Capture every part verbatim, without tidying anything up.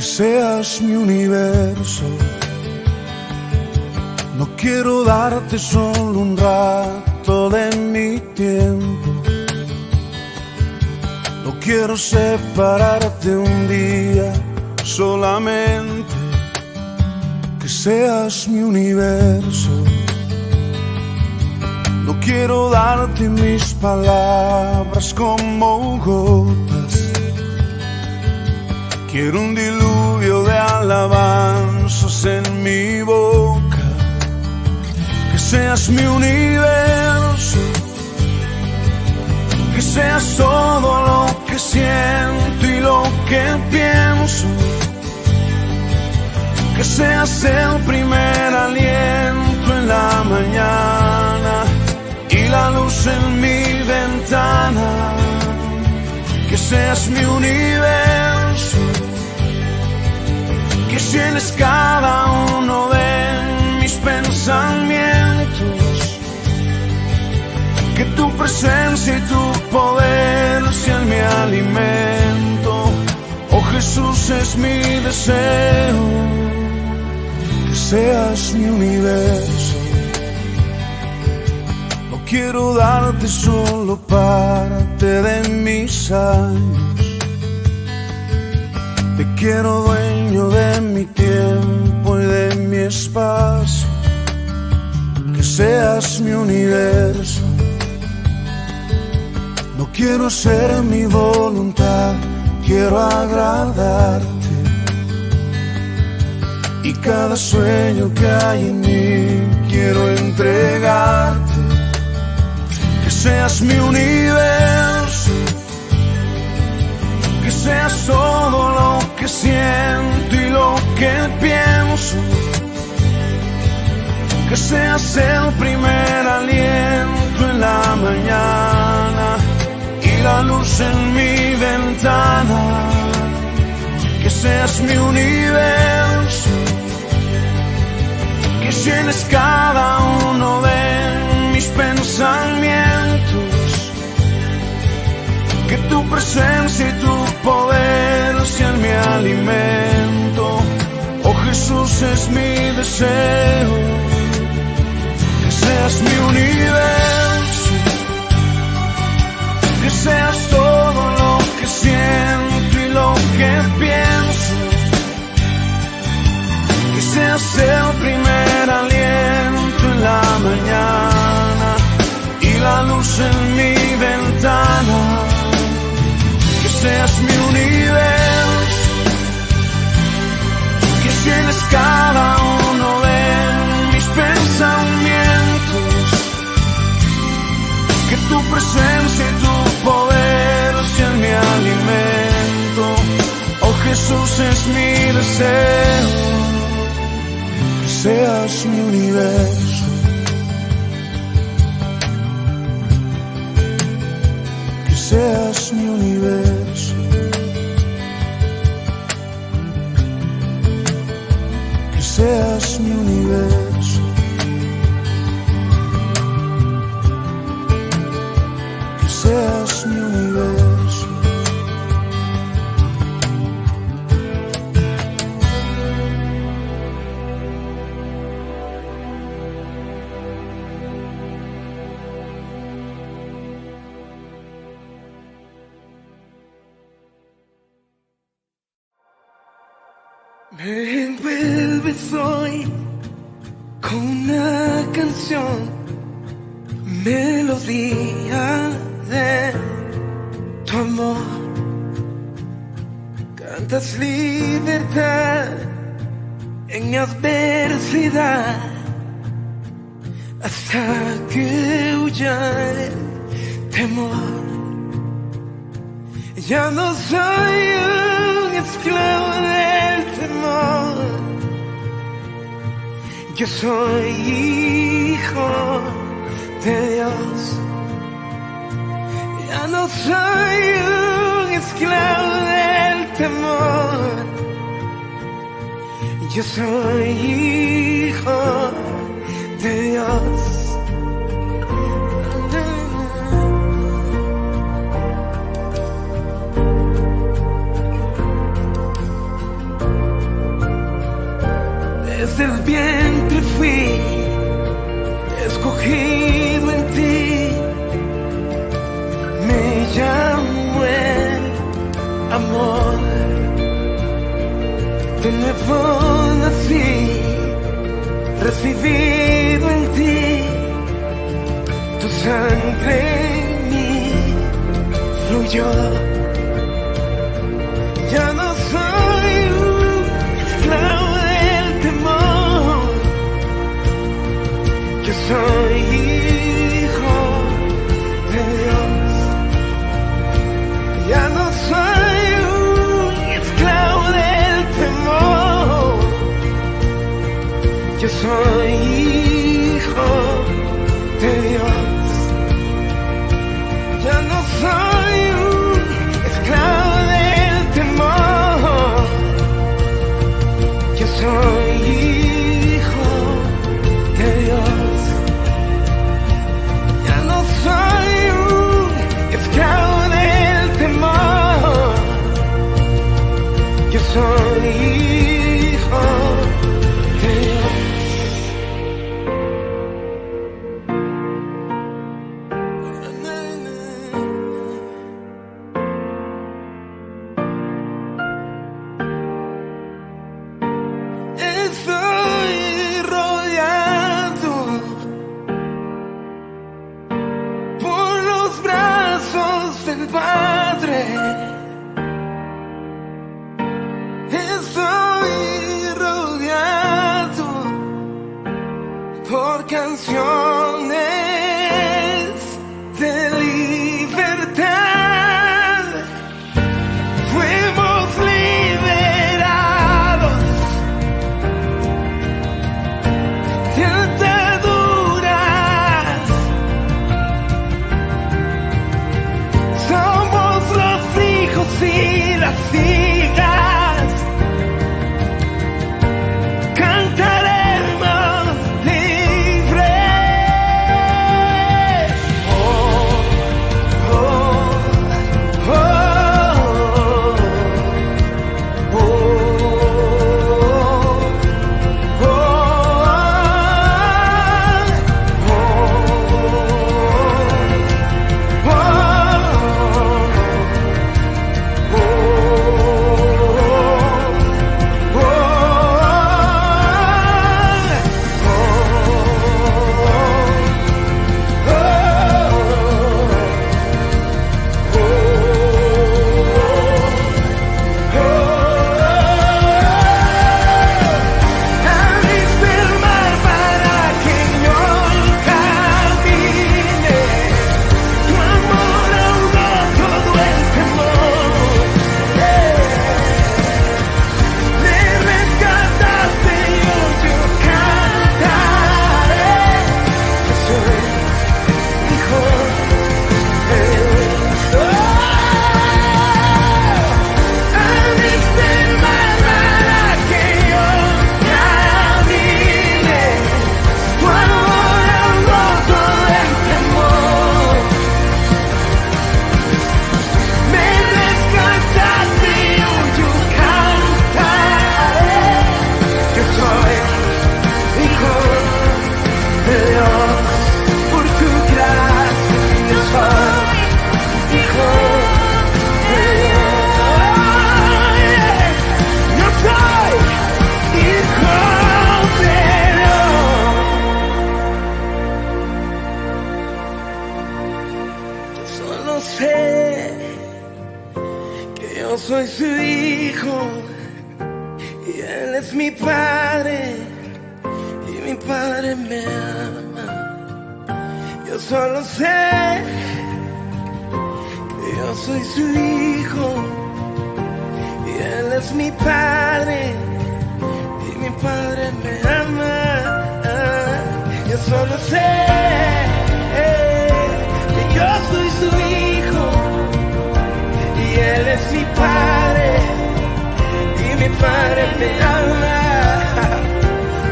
que seas mi universo. No quiero darte solo un rato de mi tiempo. No quiero separarte un día solamente. Que seas mi universo. No quiero darte mis palabras como gotas. Quiero un diluvio de alabanzas en mi boca. Que seas mi universo. Que seas todo lo que siento y lo que pienso. Que seas el primer aliento en la mañana y la luz en mi ventana. Que seas mi universo. Que llenes cada uno de mis pensamientos. Que tu presencia y tu poder sean mi alimento. Oh Jesús, es mi deseo. Que seas mi universo. No quiero darte solo parte de mis años. Te quiero dueño de mi tiempo y de mi espacio. Que seas mi universo. No quiero hacer mi voluntad, quiero agradarte. Y cada sueño que hay en mí quiero entregarte. Que seas mi universo. Que seas todo lo que siento y lo que pienso. Que seas el primer aliento en la mañana y la luz en mi ventana. Que seas mi universo. Que llenes cada uno de mis pensamientos. Que tu presencia y tu poder sean mi alimento. Oh Jesús, es mi deseo. Que seas mi universo. Que seas todo lo que siento y lo que pienso. Que seas el primer aliento en la mañana y la luz en mi ventana. Que seas mi universo. Que llenes cada uno de mis pensamientos. Que tu presencia y tu poder sean mi alimento. Oh Jesús, es mi deseo. Que seas mi universo. Que seas mi universo. Que seas mi universo. Que seas mi universo. Me envuelves hoy con una canción, melodía de tu amor. Cantas libertad en adversidad hasta que huya el temor. Ya no soy un esclavo del temor. Yo soy hijo de Dios. Ya no soy un esclavo del temor. Yo soy hijo de Dios. Desde el vientre fui escogido en ti. Me llamo el amor. De nuevo nací, recibido en ti. Tu sangre en mí fluyó. Ya no soy un esclavo del temor. Yo soy hijo de Dios. Ya no soy un esclavo del temor. Yo soy hijo de Dios. Ya no soy un esclavo. Yo soy hijo de Dios. Ya no soy un esclavo del temor. Yo soy hijo de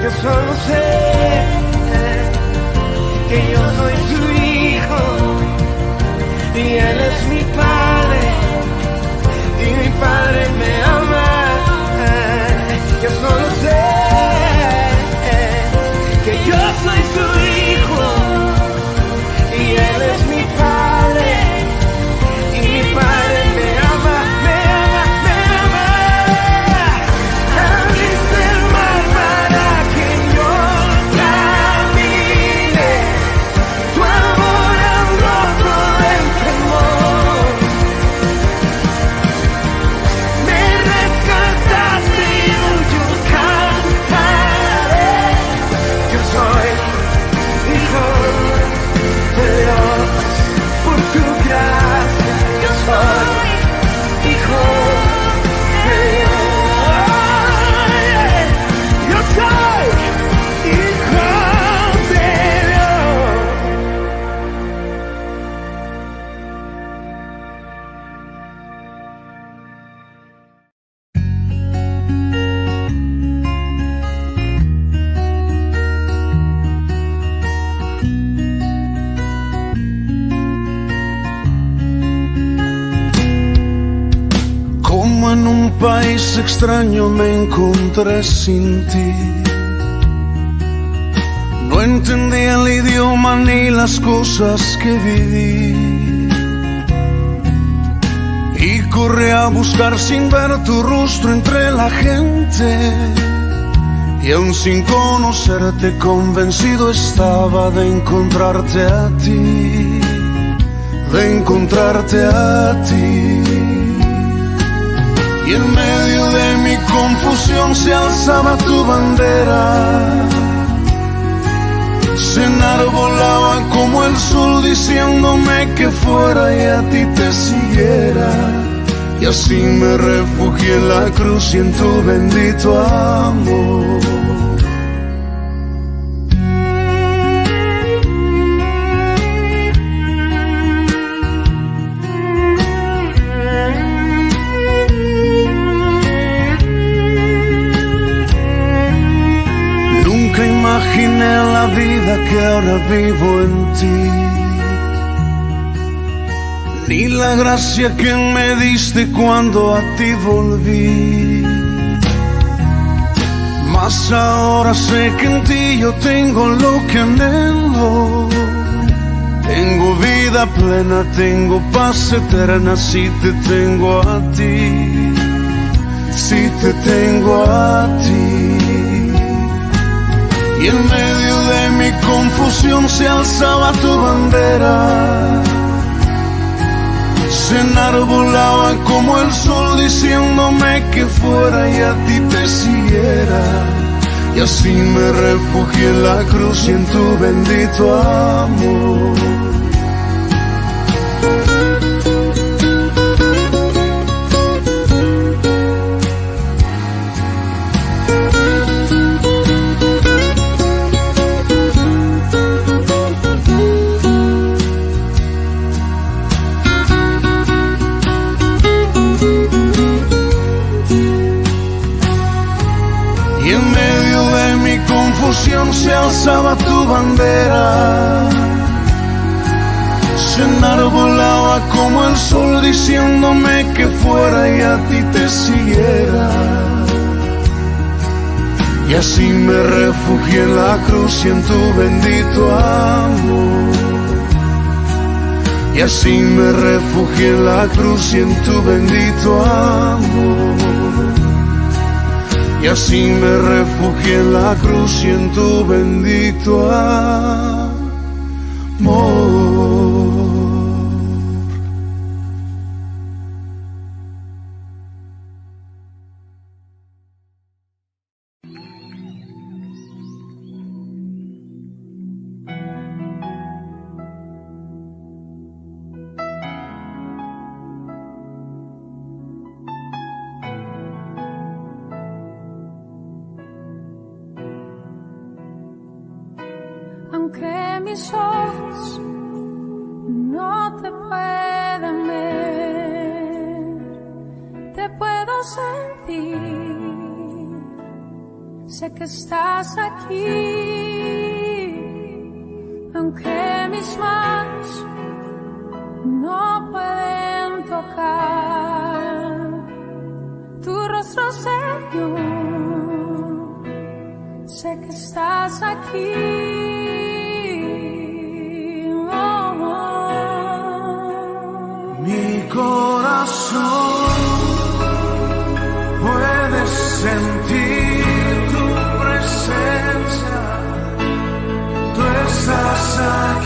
Yo solo sé país extraño me encontré sin ti. No entendía el idioma ni las cosas que viví, y corrí a buscar sin ver tu rostro entre la gente. Y aún sin conocerte, convencido estaba de encontrarte a ti, de encontrarte a ti. Y en medio de mi confusión se alzaba tu bandera, se enarbolaba como el sol diciéndome que fuera y a ti te siguiera. Y así me refugié en la cruz y en tu bendito amor. Imaginé la vida que ahora vivo en ti, ni la gracia que me diste cuando a ti volví. Mas ahora sé que en ti yo tengo lo que anhelo, tengo vida plena, tengo paz eterna si te tengo a ti, si te tengo a ti. Y en medio de mi confusión se alzaba tu bandera, se enarbolaba como el sol diciéndome que fuera y a ti te siguiera. Y así me refugié en la cruz y en tu bendito amor. Se alzaba tu bandera, se enarbolaba como el sol diciéndome que fuera y a ti te siguiera. Y así me refugié en la cruz y en tu bendito amor. Y así me refugié en la cruz y en tu bendito amor. Y así me refugié en la cruz y en tu bendito amor.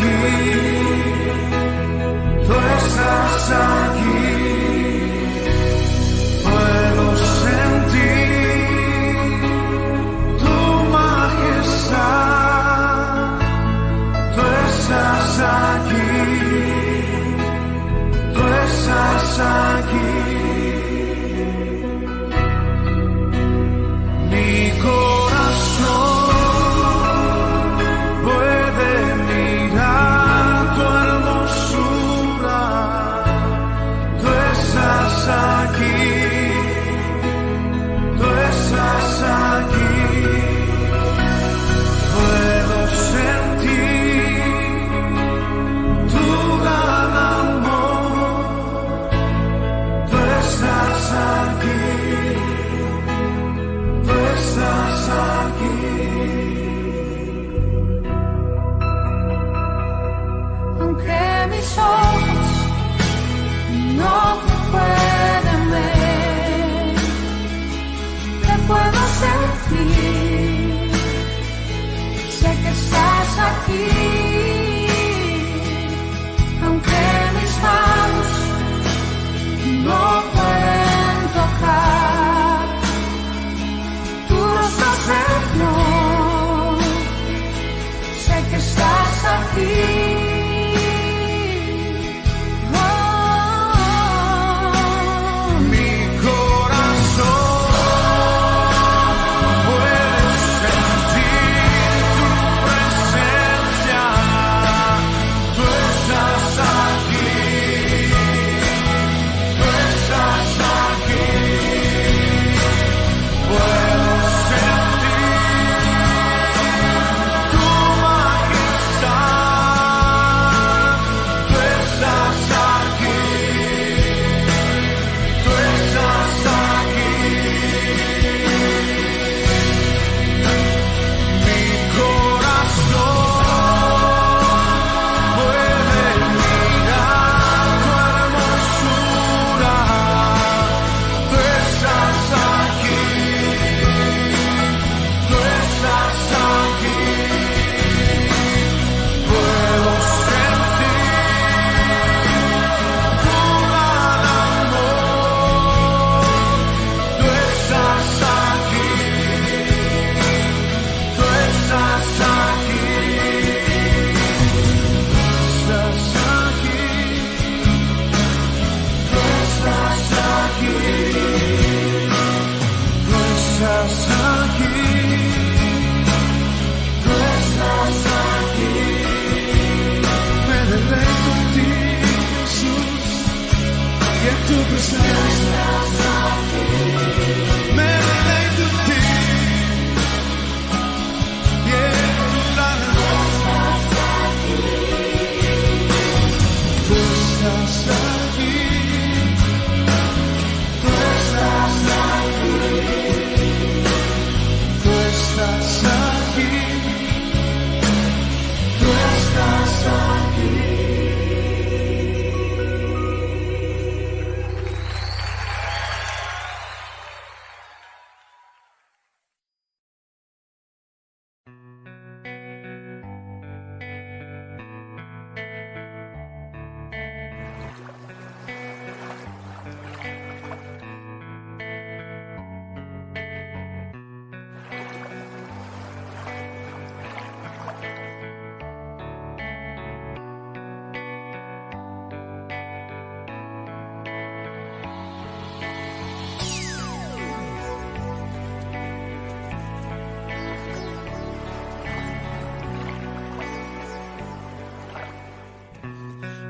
Aquí, tú estás aquí.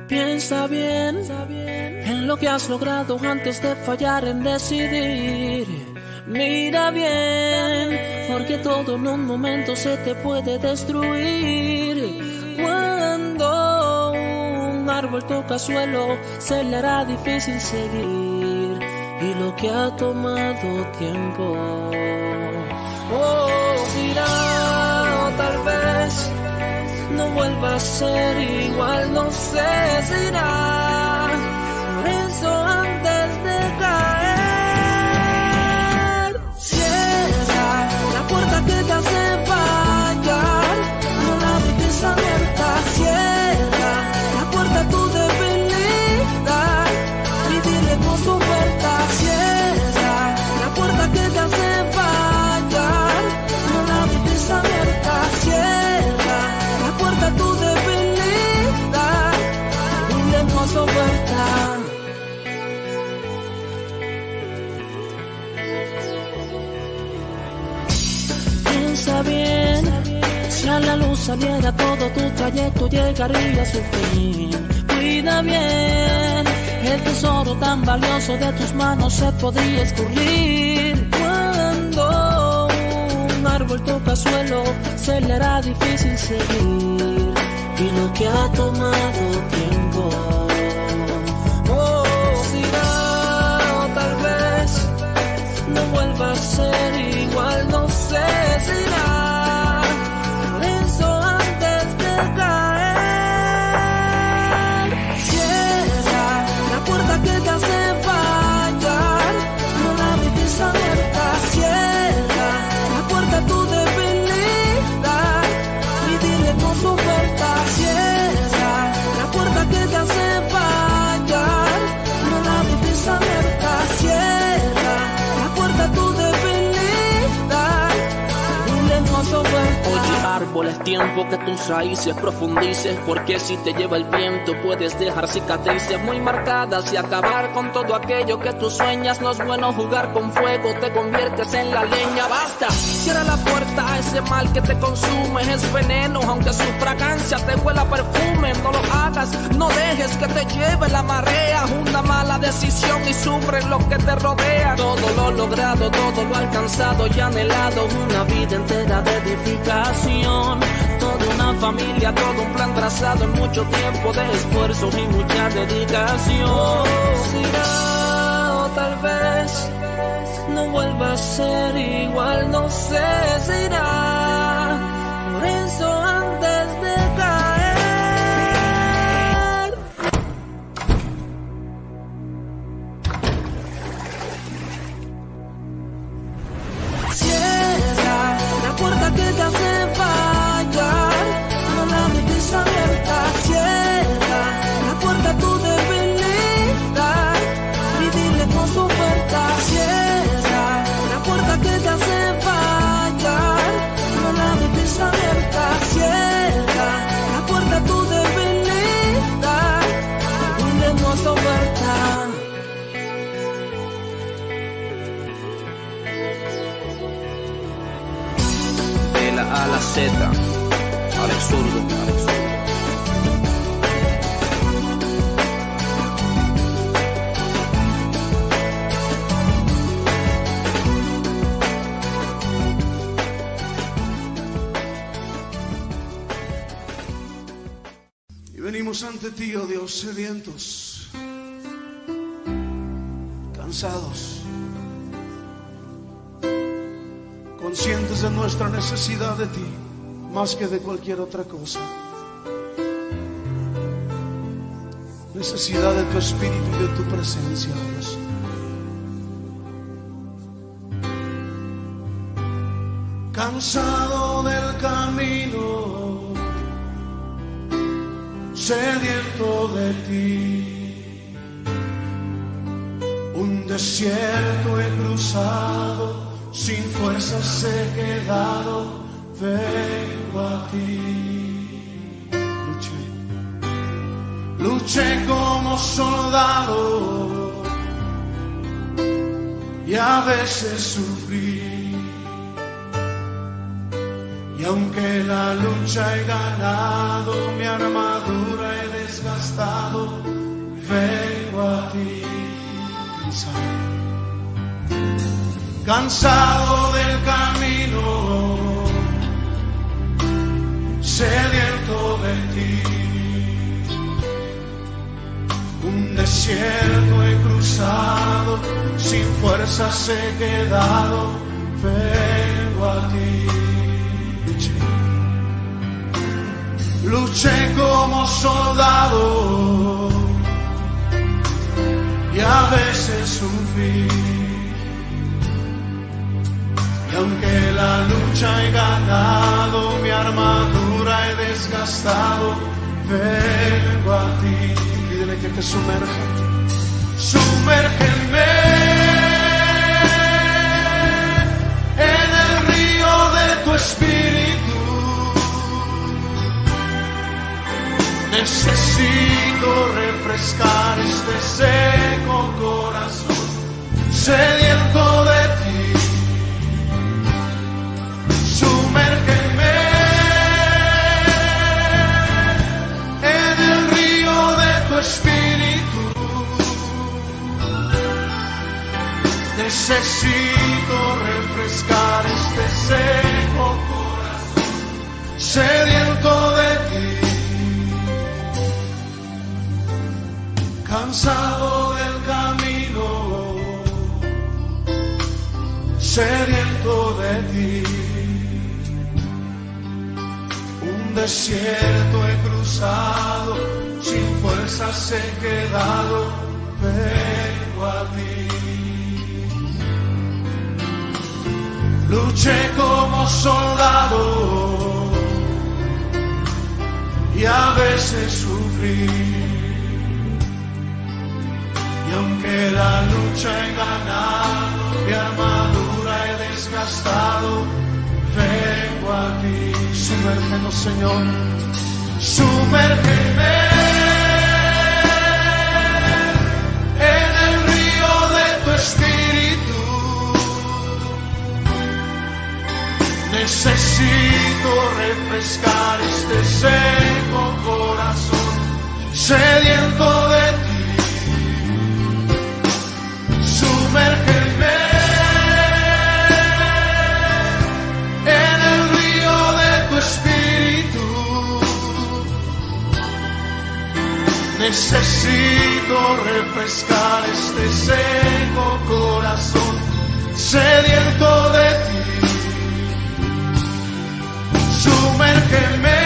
Piensa bien en lo que has logrado antes de fallar en decidir. Mira bien, porque todo en un momento se te puede destruir. Cuando un árbol toca suelo, se le hará difícil seguir. Y lo que ha tomado tiempo, oh, irá, o tal vez no vuelva a ser igual, no sé si irá. Por eso antes de caer, cierra la puerta que te hace fallar, no la dejes abierta. Cierra la puerta a tu debilidad y dile con su vuelta. Cierra la puerta que te hace fallar, no la dejes abierta. Cierra tu debilidad, un hermoso vuelta. Piensa bien, si a la luz saliera todo tu trayecto llegaría a su fin. Cuida bien, el tesoro tan valioso de tus manos se podría escurrir. Cuando un árbol toca suelo, se le hará difícil seguir. Y lo que ha tomado tiempo, oh, será, o tal vez no vuelva a ser igual, no sé si será. árbol es tiempo que tus raíces profundices, porque si te lleva el viento puedes dejar cicatrices muy marcadas y acabar con todo aquello que tú sueñas. No es bueno jugar con fuego, te conviertes en la leña. Basta, cierra la puerta a ese mal que te consume. Es veneno, aunque su fragancia te huela perfume. No lo hagas, no dejes que te lleve la marea. Una mala decisión y sufren los que te rodean. Todo lo logrado, todo lo alcanzado y anhelado, una vida entera de edificación, toda una familia, todo un plan trazado en mucho tiempo de esfuerzo y mucha dedicación. Será, o tal vez no vuelva a ser igual, no sé, será, por eso antes de caer. Cierra la puerta que te hace fallar, no la dejes abierta. Cierra la puerta a tu debilidad y dile con su puerta. Cierra la puerta que te hace fallar, no la dejes abierta. Cierra la puerta a tu debilidad y dile con su puerta. A la Z, al absurdo, al absurdo. Y venimos ante ti, oh Dios, sedientos, cansados, conscientes de nuestra necesidad de ti, más que de cualquier otra cosa. Necesidad de tu espíritu y de tu presencia, Dios. Cansado del camino, sediento de ti, un desierto he cruzado, sin fuerzas he quedado, vengo a ti. Luché, luché como soldado y a veces sufrí. Y aunque la lucha he ganado, mi armadura he desgastado, vengo a ti. Cansado del camino, sediento de ti, un desierto he cruzado, sin fuerzas he quedado, vengo a ti. Luché como soldado y a veces sufrí. Y aunque la lucha he ganado, mi armadura he desgastado, vengo a ti. Pídele que te sumerja. Sumérgeme en el río de tu espíritu. Necesito refrescar este seco corazón, sediento de ti. Sumérgeme en el río de tu espíritu. Necesito refrescar este seco corazón, sediento de ti. Cansado del camino, sediento de ti, desierto he cruzado, sin fuerzas he quedado, vengo a ti. Luché como soldado y a veces sufrí. Y aunque la lucha he ganado, mi armadura he desgastado, vengo a ti. a ti. Sumérgenos, Señor, sumérgeme en el río de tu espíritu. Necesito refrescar este seco corazón sediento de ti. Sumérgeme en el río de tu espíritu. Necesito refrescar este seco corazón sediento de ti. Sumérgeme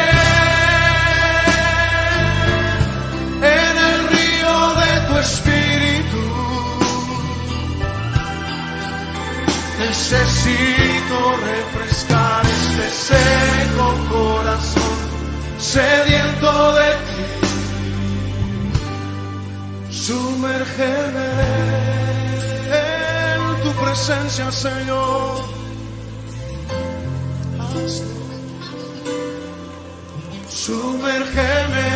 en el río de tu espíritu. Necesito refrescar este seco corazón sediento de ti. Sumérgeme en tu presencia, Señor. Sumérgeme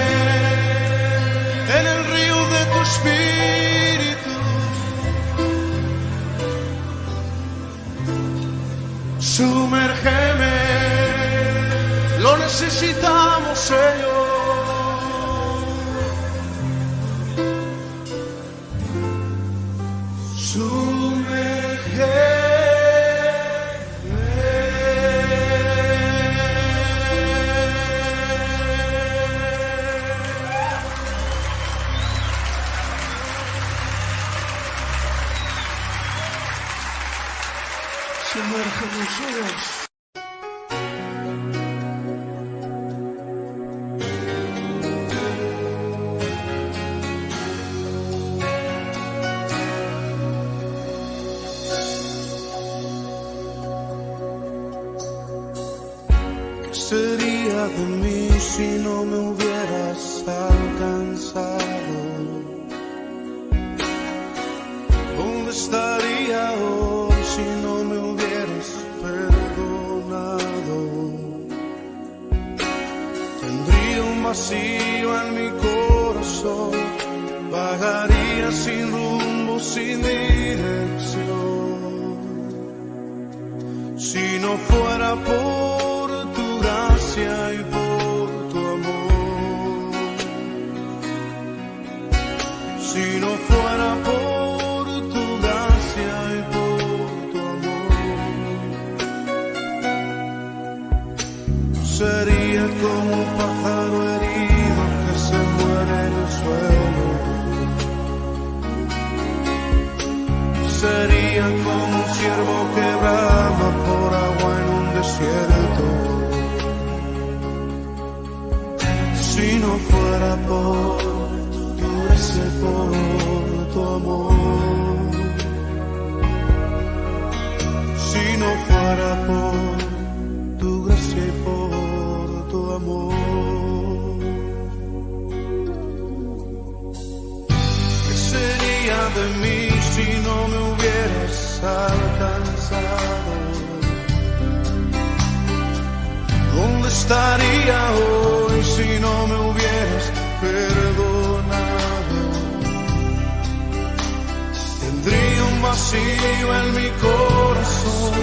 en el río de tu espíritu. Sumérgeme, lo necesitamos, Señor. Sumérgeme. ¿Qué sería de mí si no me hubieras alcanzado? ¿Dónde estaría hoy si no me hubieras perdonado? Tendría un vacío en mi corazón, vagaría sin rumbo, sin dirección. Si no fuera por tu gracia y por tu amor, si no fuera por sería como un pájaro herido que se muere en el suelo. Sería como un ciervo que brama por agua en un desierto. Si no fuera por tu gracia, por tu amor. Si no fuera por tu gracia y por tu amor. ¿Qué sería de mí si no me hubieras alcanzado? ¿Dónde estaría hoy si no me hubieras perdonado? Tendría un vacío en mi corazón,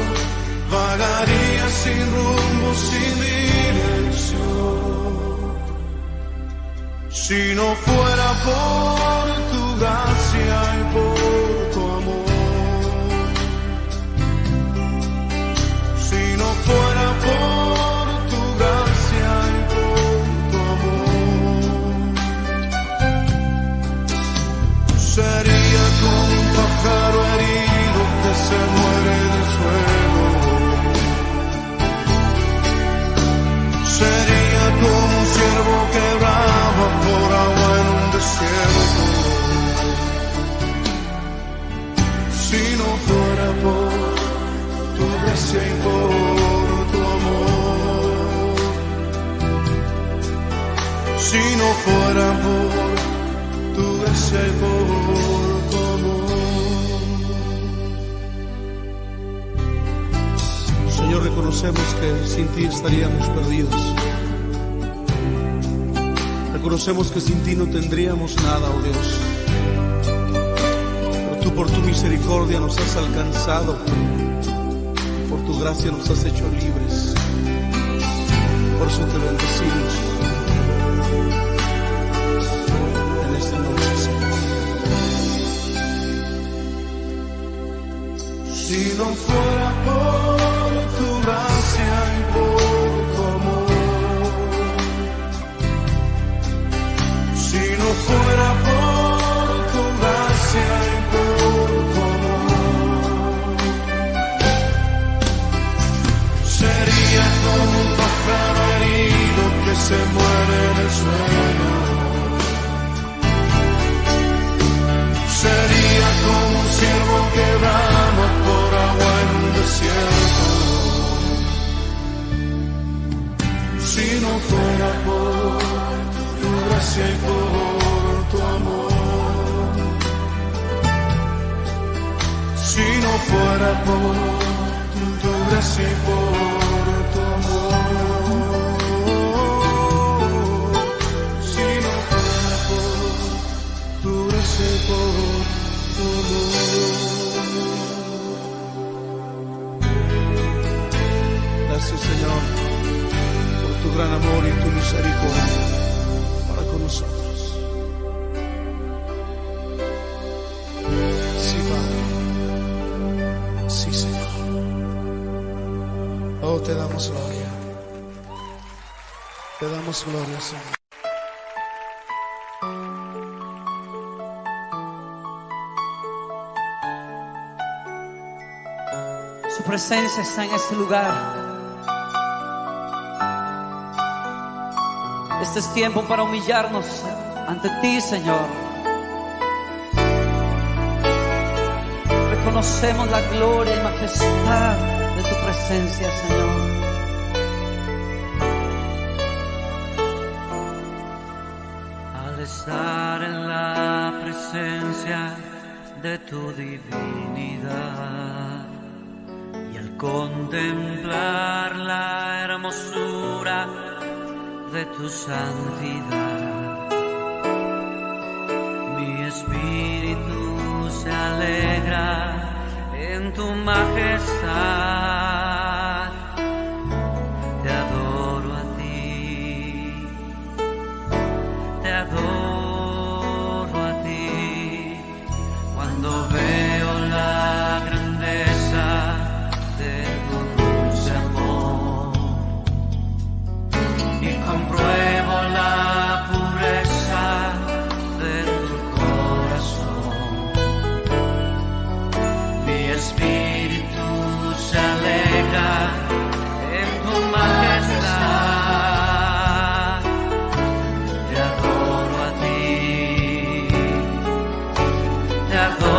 vagaría sin rumbo, sin dirección. Si no fuera por tu gracia y por tu amor. Si no fuera por tu gracia y por tu amor. Sería como un pájaro herido que se muere del suelo. Sería como un ciervo que brama por agua en un desierto. Si no fuera por tu gracia y por tu amor. Si no fuera por tu gracia y por tu amor. Señor, reconocemos que sin ti estaríamos perdidos. Reconocemos que sin ti no tendríamos nada, oh Dios. Pero tú por tu misericordia nos has alcanzado. Por tu gracia nos has hecho libres. Por eso te bendecimos. Si no fuera por tu gracia y por tu amor, si no fuera por tu gracia y por tu amor, sería como un pájaro herido que se muere en el suelo. Sería como un ciervo que brama por agua en un desierto. Si no fuera por tu gracia y por tu amor, si no fuera por tu gracia y por tu amor, si no fuera por tu gracia y por gracias, Señor, por tu gran amor y tu misericordia para con nosotros. Sí, Padre. Sí, Señor. Oh, te damos gloria. Te damos gloria, Señor. Presencia está en este lugar. Este es tiempo para humillarnos ante ti, Señor. Reconocemos la gloria y majestad de tu presencia, Señor. Al estar en la presencia de tu divinidad, contemplar la hermosura de tu santidad, mi espíritu se alegra en tu majestad. Te adoro a ti, te adoro a ti cuando veo la grandeza de tu dulce amor y compruebo la pureza de tu corazón. Mi espíritu se alegra en tu majestad. Te adoro a ti, te adoro.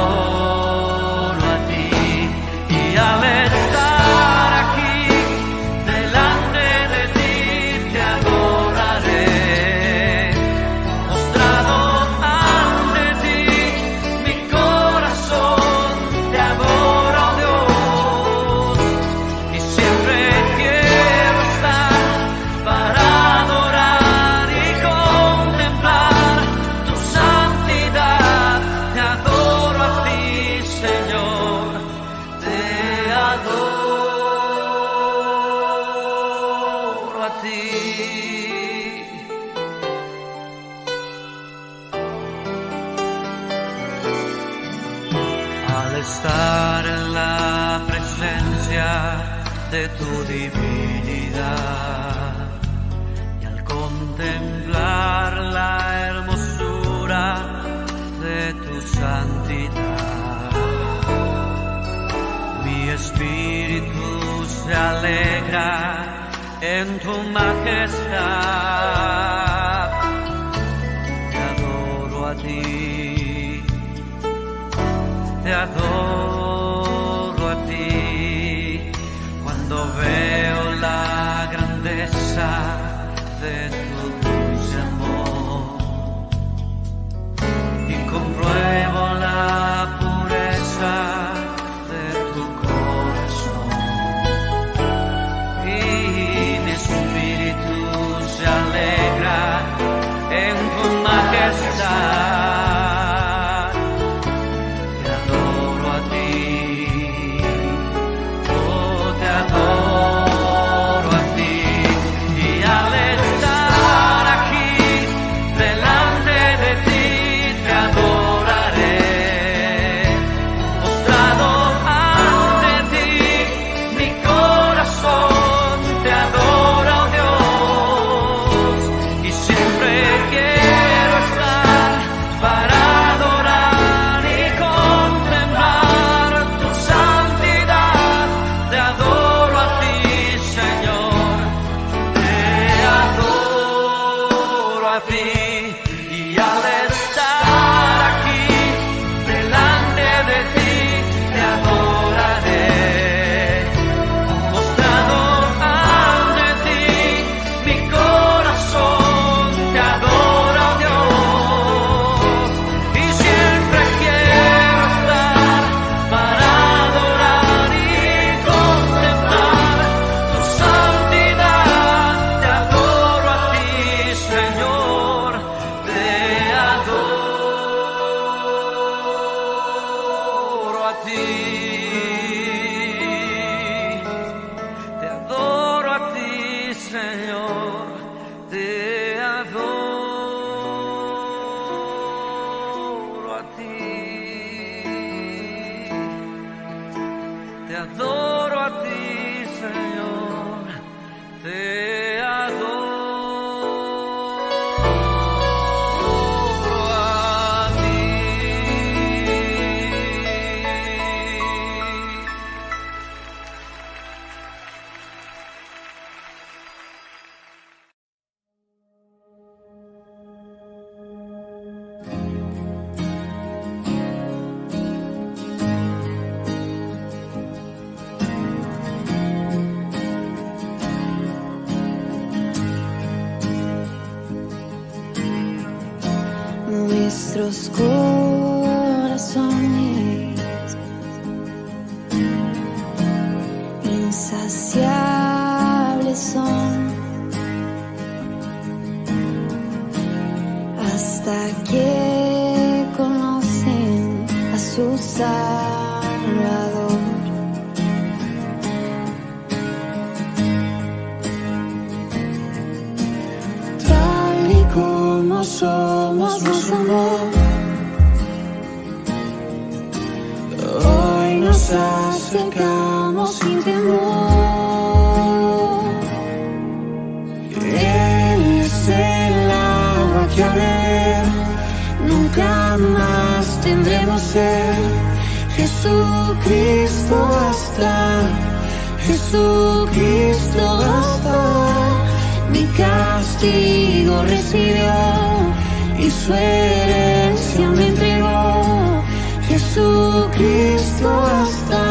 De tu divinidad y al contemplar la hermosura de tu santidad, mi espíritu se alegra en tu majestad. Te adoro a ti, te adoro a ti cuando veo la grandeza de tu dulce amor y compruebo la pureza de tu corazón. nuestros corazones, insaciables son, hasta que conocen a su Salvador. Tal y como somos, nos amó. Hoy nos acercamos sin temor. Él es el agua que a ver nunca más tendremos sed. Jesucristo basta, Jesucristo basta. Mi castigo recibió y su herencia me entregó. Jesucristo basta,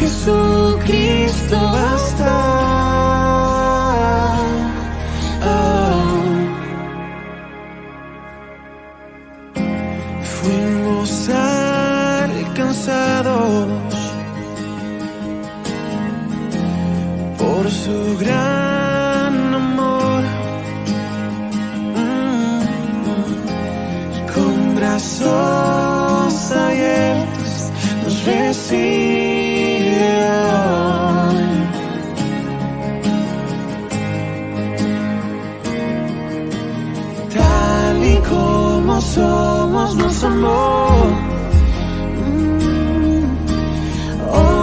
Jesucristo basta. Oh. Fuimos alcanzados por su gran ayer nos recibe hoy. Tal y como somos nos amó.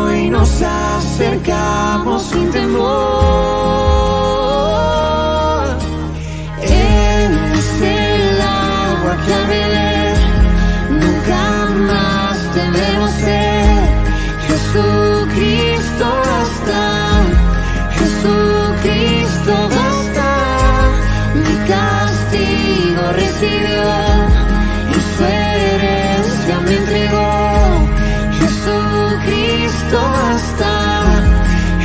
Hoy nos acercamos sin temor. Él es el agua que a beber debemos ser. Jesucristo basta, Jesucristo basta. Mi castigo recibió y su herencia me entregó. Jesucristo basta,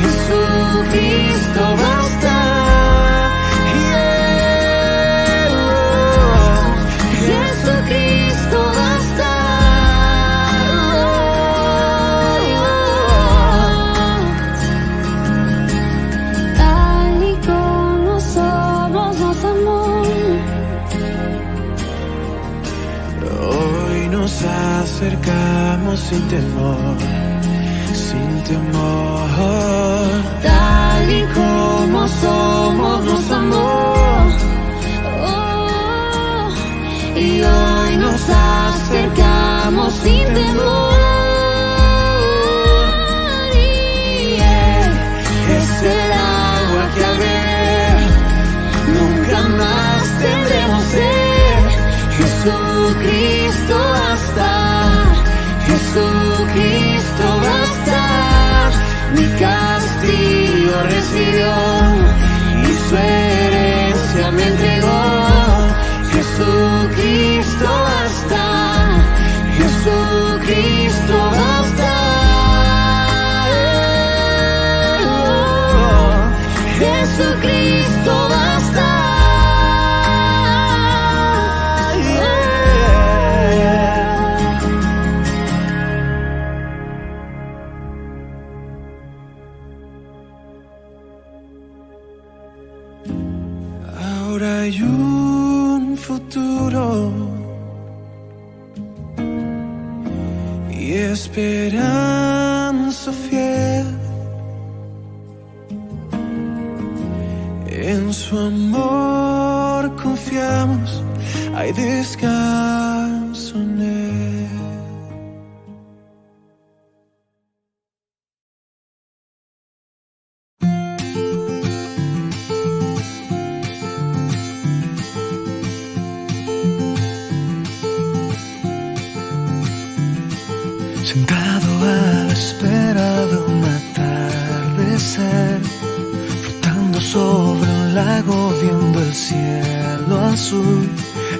Jesucristo basta. Nos acercamos sin temor, sin temor. Tal y como somos nos amó, oh, y hoy nos acercamos sin temor. Y Él es el agua que al beber nunca más tendremos sed. Jesucristo basta, Jesucristo basta. Mi castigo recibió y su herencia me entregó. Jesucristo basta, Jesucristo basta. Oh, Jesucristo basta. Esperanza fiel en su amor confiamos, hay descanso en él.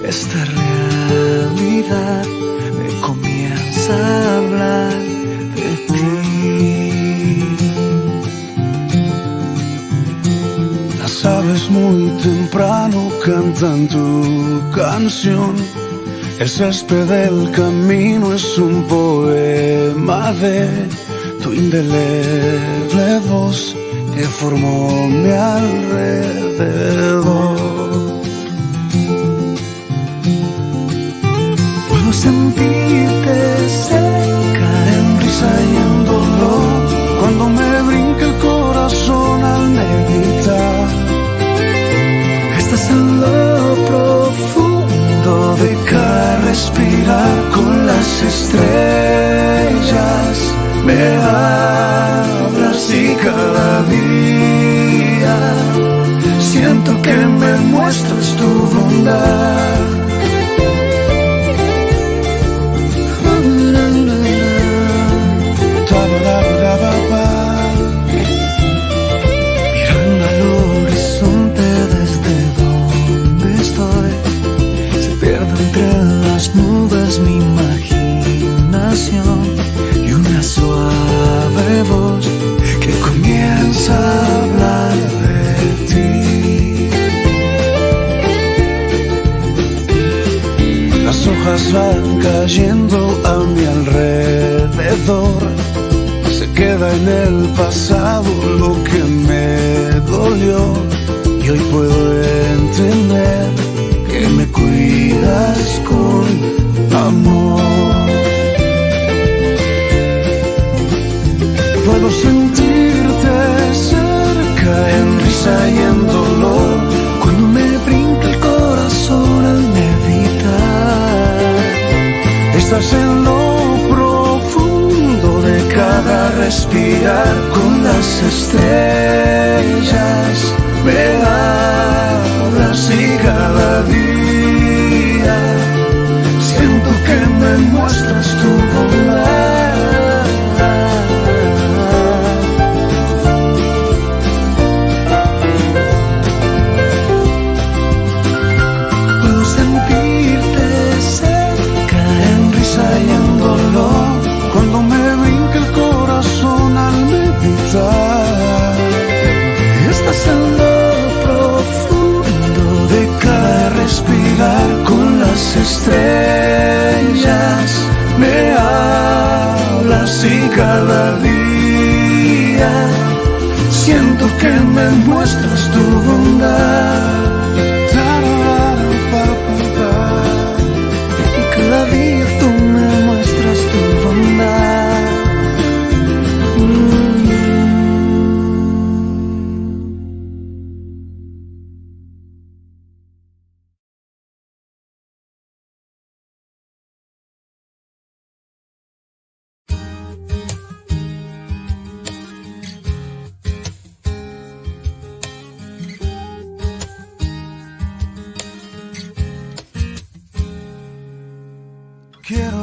Esta realidad me comienza a hablar de ti. Las aves muy temprano cantan tu canción. El césped del camino es un poema de tu indeleble voz que formó mi alrededor. Puedo sentirte secar en risa y en dolor cuando me brinca el corazón al meditar. Estás en lo profundo de cada respirar, con las estrellas me hablas y cada día siento que me muestras tu bondad. Mirando al horizonte desde donde estoy, se pierde entre las nubes mi imaginación y una suave voz que comienza a hablar de ti. Las hojas van cayendo a mi alrededor, se queda en el pasado lo que me dolió, y hoy puedo entender que me cuidas con amor. Puedo sentirte cerca en risa y en dolor cuando me brinca el corazón al meditar. Estás en lo profundo de cada respirar, con las estrellas me hablas y cada día siento que me muestras tu volar. Estás en lo profundo de cada respirar, con las estrellas me hablas y cada día siento que me muestras tu bondad. Y cada día tú me muestras tu bondad.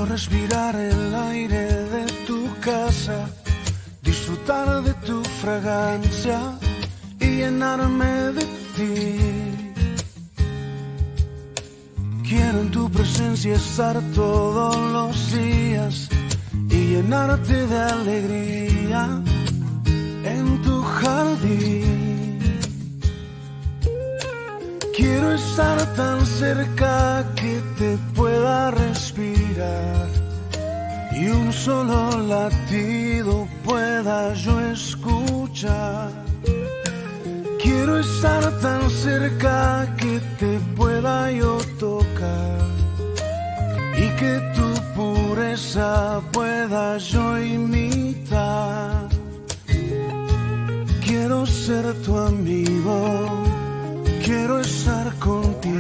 Respirar el aire de tu casa, disfrutar de tu fragancia y llenarme de ti. Quiero en tu presencia estar todos los días y llenarte de alegría en tu jardín. Quiero estar tan cerca que te pueda respirar y un solo latido pueda yo escuchar. Quiero estar tan cerca que te pueda yo tocar y que tu pureza pueda yo imitar. Quiero ser tu amigo, quiero estar contigo.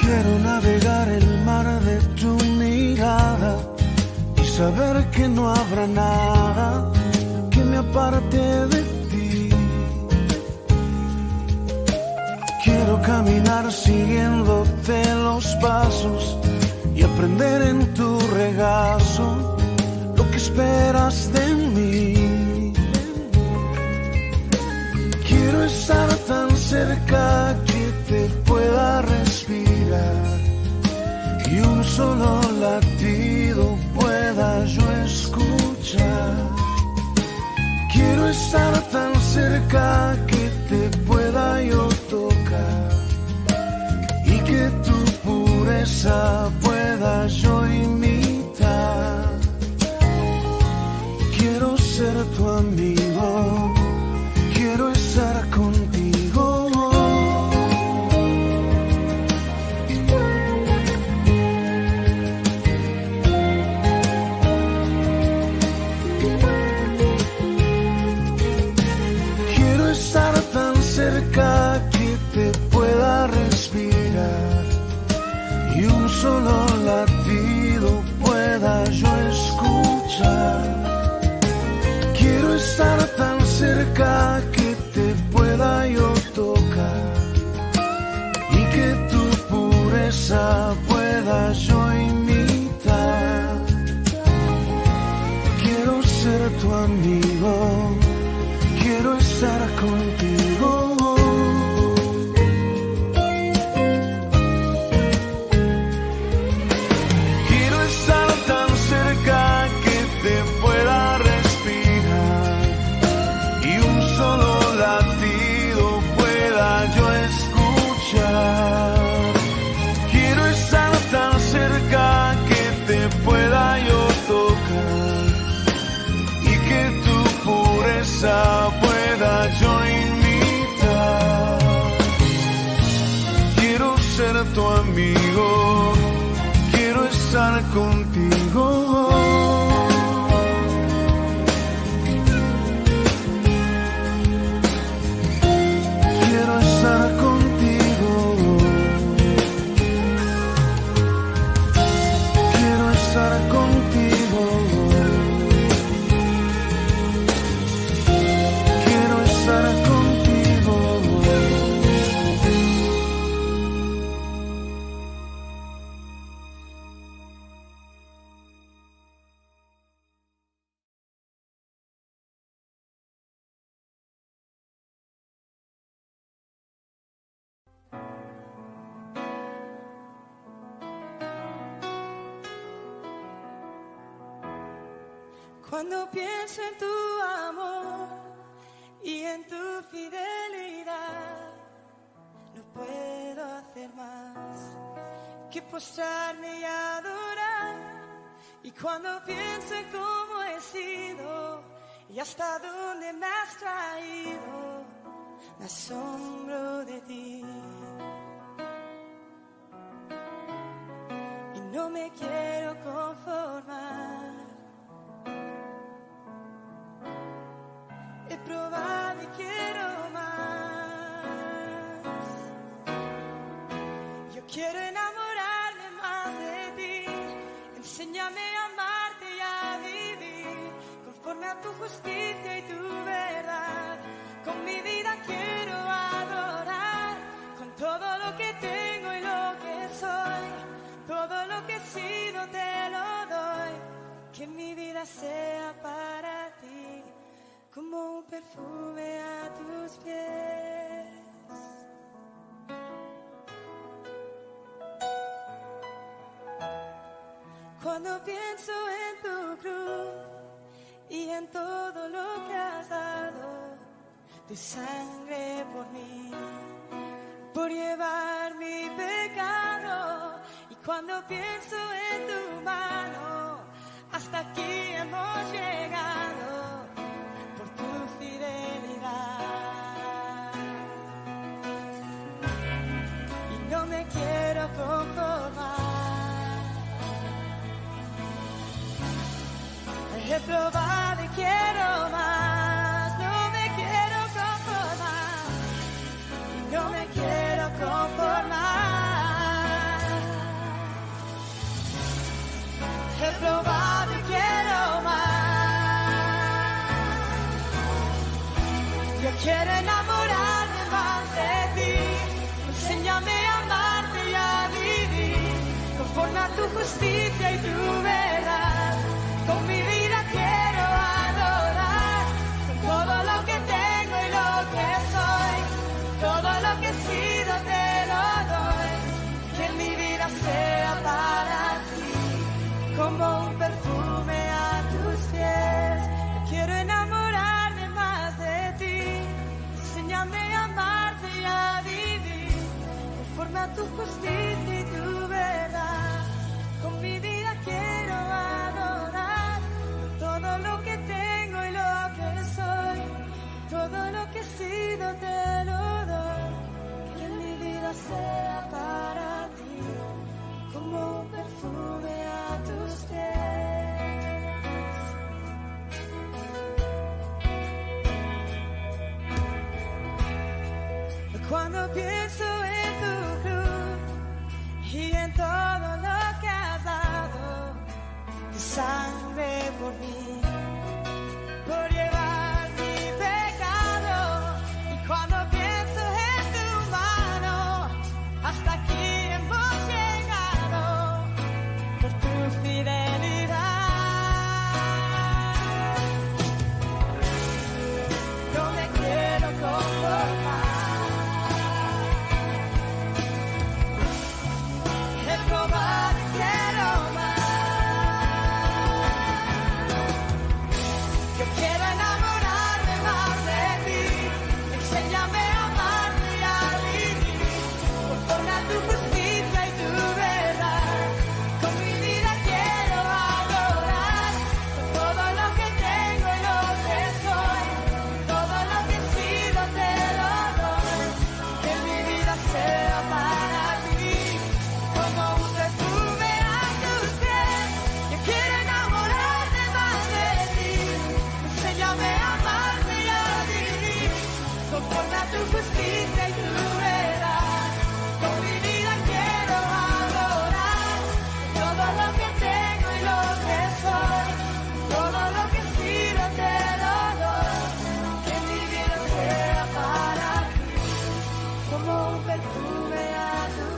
Quiero navegar el mar de tu mirada y saber que no habrá nada que me aparte de ti. Quiero caminar siguiéndote los pasos y aprender en tu regazo lo que esperas de mí. Quiero estar tan cerca que te pueda respirar y un solo latido pueda tu amigo, quiero estar contigo. Quiero estar contigo. Quiero estar contigo. Quiero estar contigo. Cuando pienso en tu amor y en tu fidelidad, no puedo hacer más que postrarme y adorar. Y cuando pienso en cómo he sido y hasta dónde me has traído, me asombro de ti. Y no me quiero conformar. He probado y quiero más. Yo quiero enamorarme más de ti. Enséñame a amarte y a vivir conforme a tu justicia y tu verdad. Con mi vida quiero adorar, con todo lo que tengo y lo que soy, todo lo que he sido te lo doy. Que mi vida sea para ti, como un perfume a tus pies. Cuando pienso en tu cruz y en todo lo que has dado, tu sangre por mí, por llevar mi pecado. Y cuando pienso en tu mano, hasta aquí hemos llegado. Y no me quiero conformar. He probado y quiero más. No me quiero conformar. Y no me quiero conformar. He probado y quiero más. Quiero enamorarme más de ti. Enséñame a amarte y a vivir conforme a tu justicia y tu verdad. Con mi vida quiero adorar, con todo lo que tengo y lo que soy, todo lo que he sido te lo doy. Que mi vida sea para ti, como un perfume a tus pies. Yo quiero enamorarme más de ti. Enséñame a amarte y a vivir conforme a tu justicia y tu verdad. Con mi vida quiero adorar todo lo que tengo y lo que soy, todo lo que he sido te lo doy. Que mi vida sea para ti, como un perfume a tus pies. Cuando pienso en tu cruz y en todo lo que has dado, tu sangre por mí, por llevar mi pecado. Y cuando pienso en tu mano, hasta aquí hemos llegado por tu fidelidad. No me quiero conformar. Quiero más. como un perfume a tus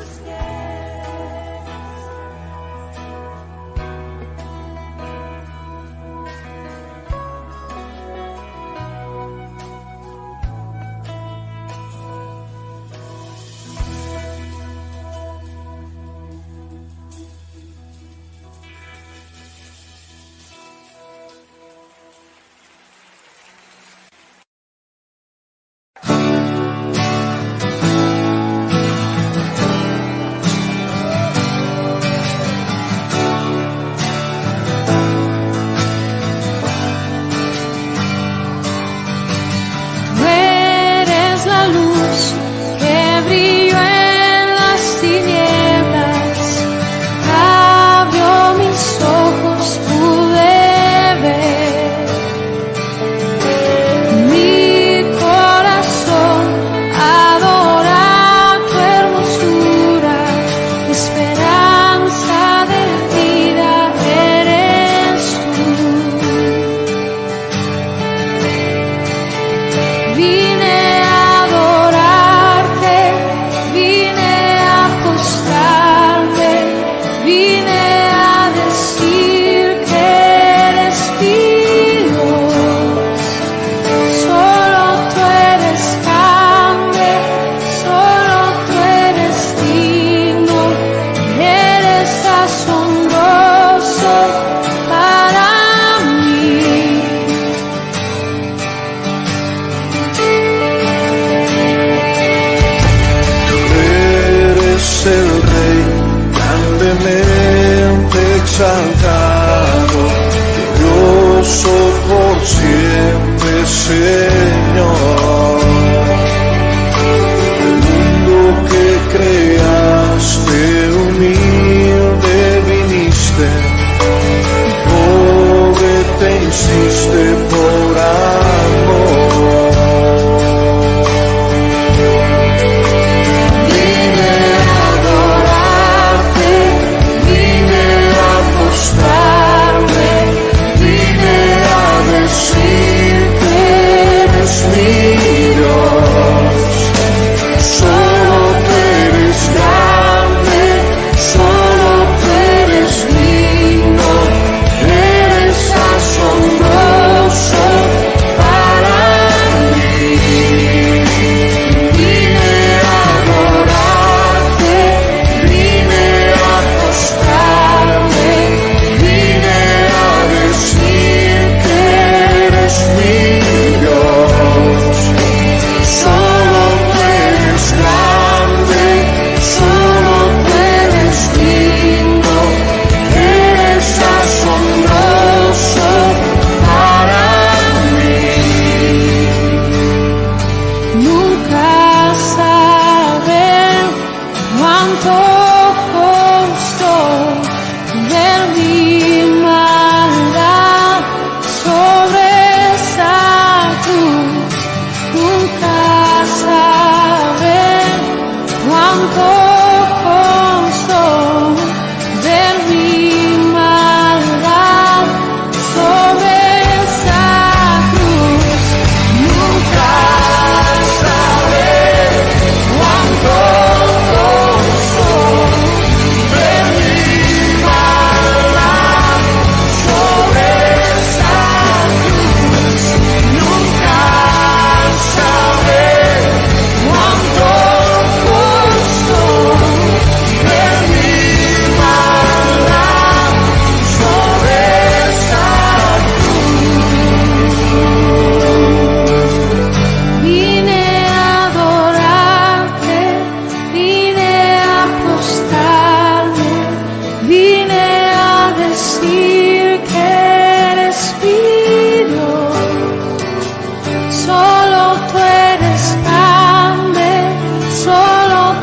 Solo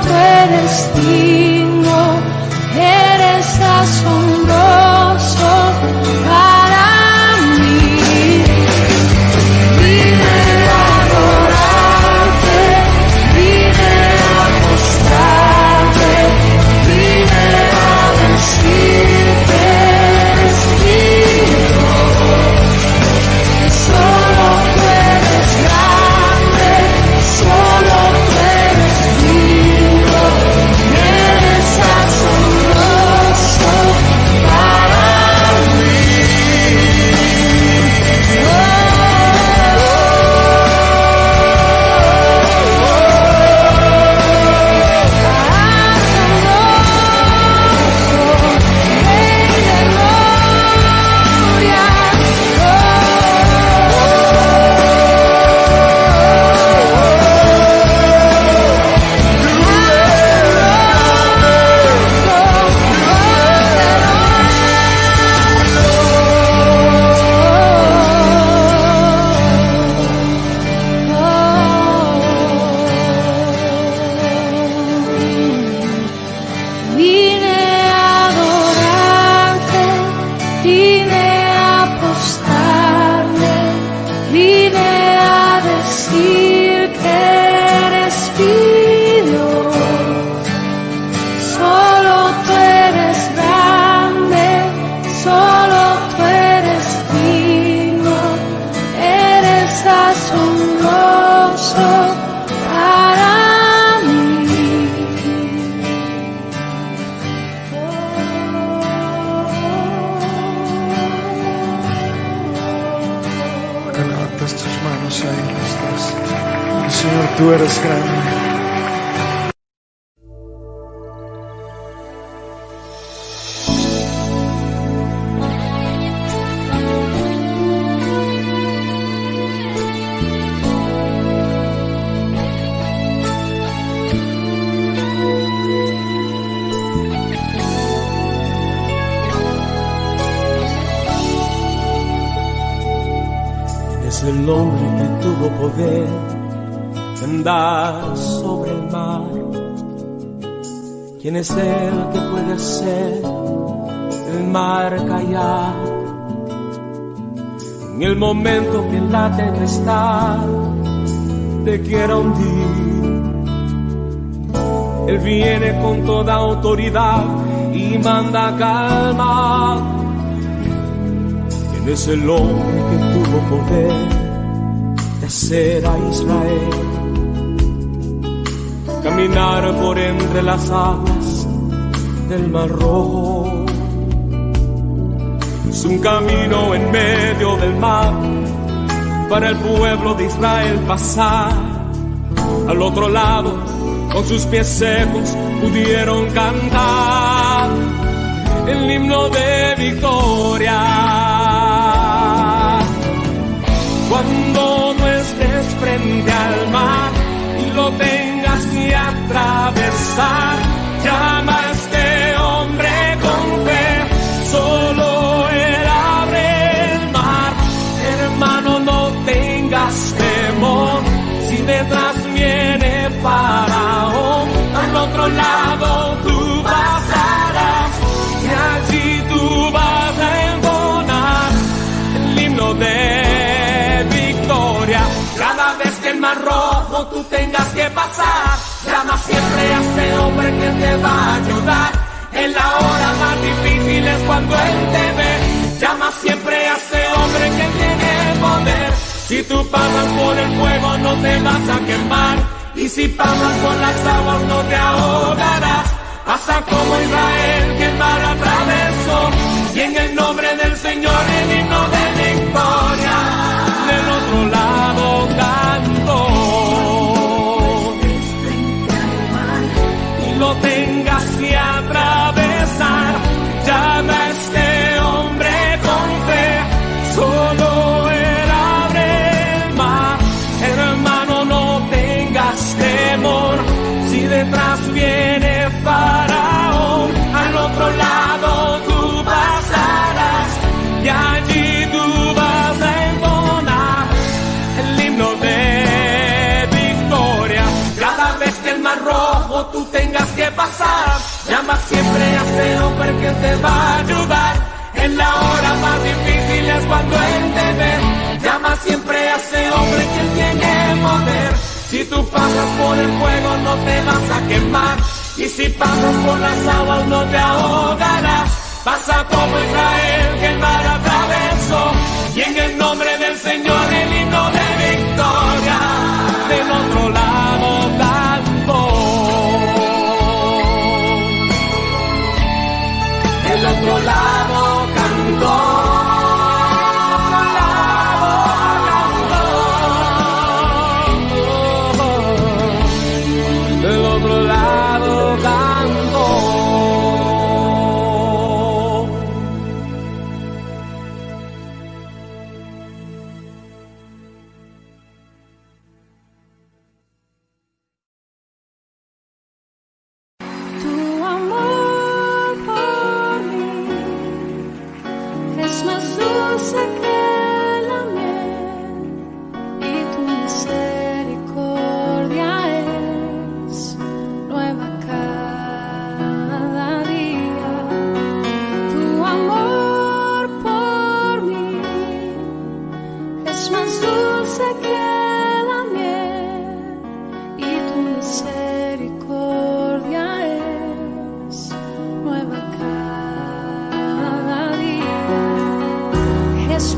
tú eres mío. Tú eres grande. El hombre que tuvo poder de andar sobre el mar. ¿Quién es el que puede hacer el mar callar? En el momento que la tempestad te quiera hundir, Él viene con toda autoridad y manda calmar. ¿Quién es el hombre que tuvo poder de hacer a Israel caminar por entre las aguas del Mar Rojo? Es un camino en medio del mar para el pueblo de Israel pasar al otro lado. Con sus pies secos pudieron cantar el himno de victoria. Cuando no estés frente al mar y lo tengas que atravesar, llama a este hombre con fe, solo Él abre el mar. Hermano, no tengas temor, si detrás viene Faraón, al otro lado tú pasarás y allí tú vas a entonar el himno de Mar Rojo tú tengas que pasar. Llama siempre a este hombre que te va a ayudar. En la hora más difícil es cuando Él te ve. Llama siempre a este hombre que tiene poder. Si tú pasas por el fuego no te vas a quemar, y si pasas por las aguas no te ahogarás. Hasta como Israel que el mar atravesó, y en el nombre del Señor el himno de victoria del otro lado cantó. Y lo tengas que atravesar, llama a este hombre con fe, solo Él abre el mar. Hermano, no tengas temor, si detrás viene Faraón, al otro lado tú pasarás y allí tú vas a entonar el himno de victoria. Cada vez que el Mar Rojo tú tengas que pasar, llama siempre a ese hombre que te va a ayudar. En la hora más difícil es cuando Él te ve. Llama siempre a ese hombre que tiene poder. Si tú pasas por el fuego no te vas a quemar, y si pasas por las aguas no te ahogarás. Pasa como Israel que el mar atravesó, y en el nombre del Señor el himno de victoria del otro lado cantó. Del otro lado cantó. Yes.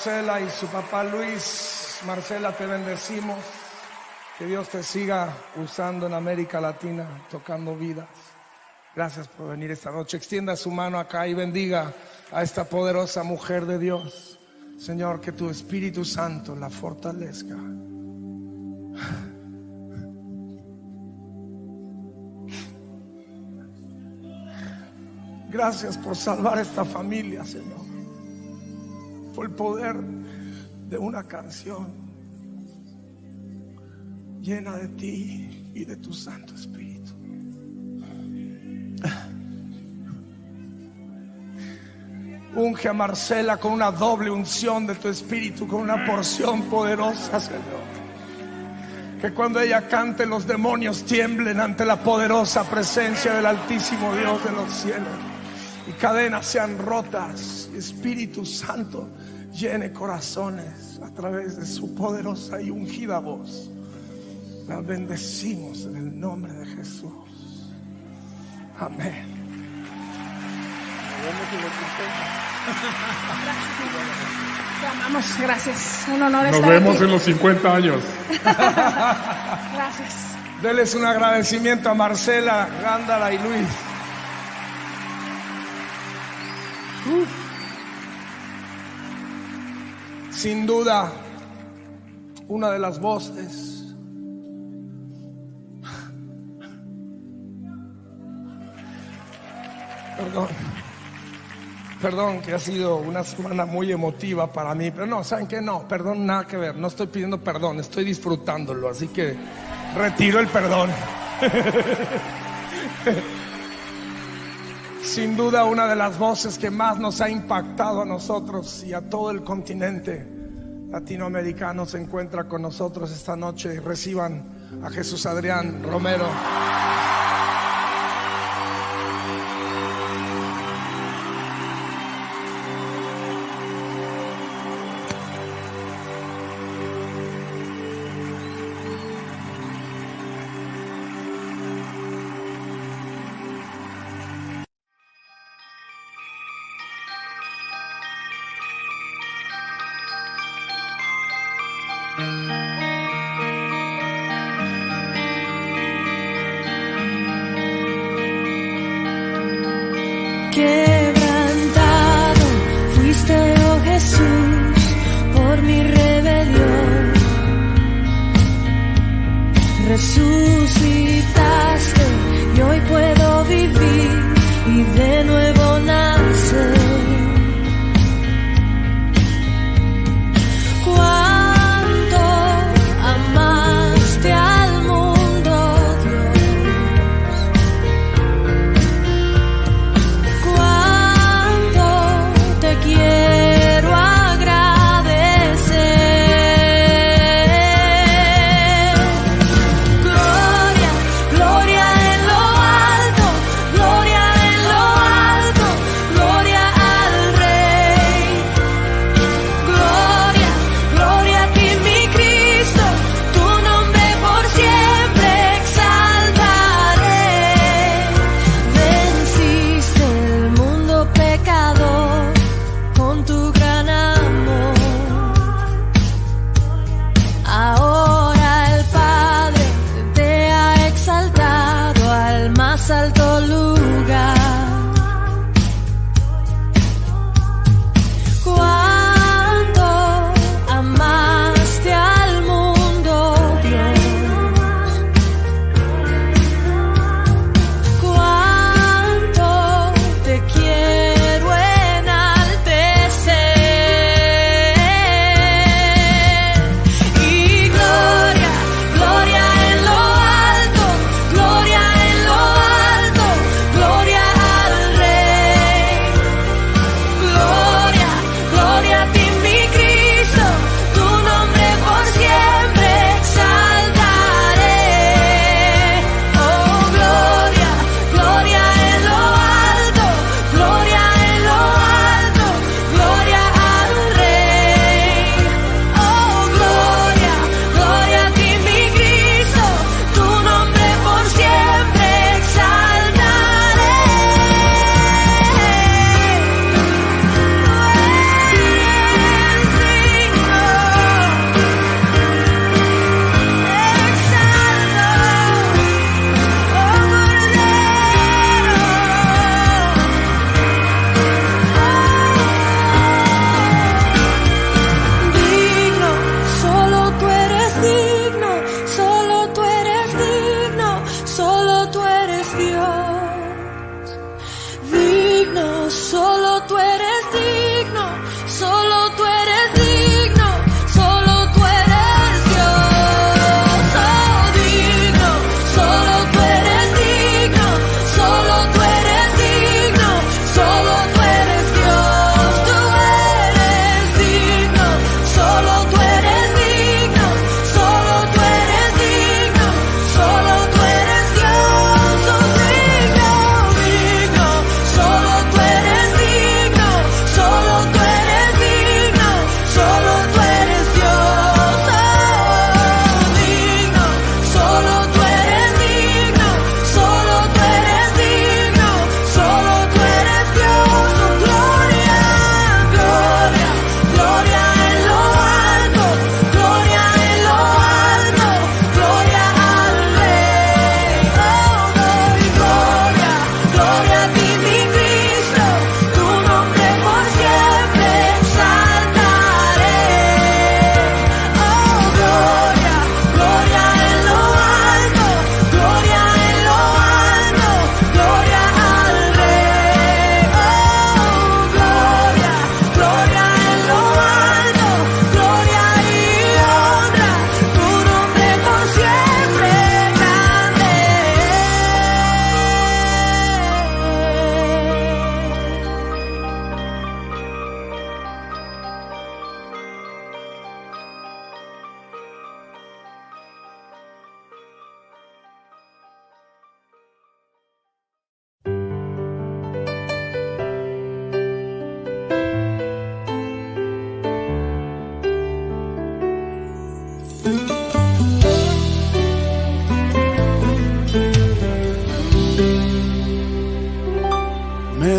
Marcela y su papá Luis. Marcela, te bendecimos. Que Dios te siga usando en América Latina, tocando vidas. Gracias por venir esta noche. Extienda su mano acá y bendiga a esta poderosa mujer de Dios. Señor, que tu Espíritu Santo la fortalezca. Gracias por salvar esta familia, Señor. Por el poder de una canción llena de ti y de tu Santo Espíritu. Unge a Marcela con una doble unción de tu Espíritu, con una porción poderosa, Señor. Que cuando ella cante, los demonios tiemblen ante la poderosa presencia del Altísimo Dios de los cielos. Y cadenas sean rotas. Espíritu Santo llene corazones a través de su poderosa y ungida voz. La bendecimos en el nombre de Jesús. Amén. Te amamos, gracias. Un honor estar aquí. Nos vemos en los cincuenta años. Gracias. Denles un agradecimiento a Marcela, Gándara y Luis. Uf. Sin duda, una de las voces Perdón Perdón que ha sido una semana muy emotiva para mí, pero no, ¿saben qué? No, perdón, nada que ver, no estoy pidiendo perdón, estoy disfrutándolo, así que retiro el perdón. Sin duda, una de las voces que más nos ha impactado a nosotros y a todo el continente latinoamericano se encuentra con nosotros esta noche. Y reciban a Jesús Adrián Romero. Quebrantado fuiste, oh Jesús, por mi rebelión. Resucitaste y hoy puedo vivir y de nuevo nacer. Why?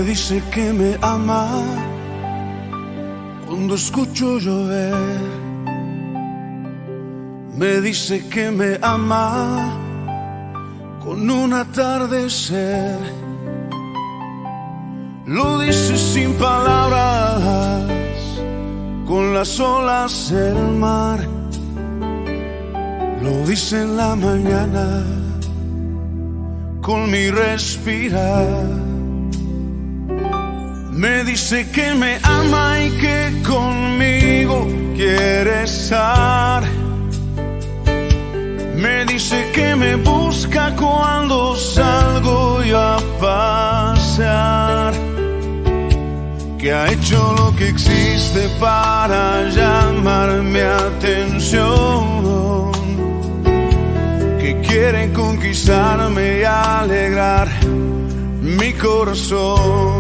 dice que me ama cuando escucho llover. Me dice que me ama con un atardecer. Lo dice sin palabras, con las olas del mar. Lo dice en la mañana, con mi respirar. Me dice que me ama y que conmigo quiere estar. Me dice que me busca cuando salgo yo a pasear. Que ha hecho lo que existe para llamar mi atención. Que quiere conquistarme y alegrar mi corazón.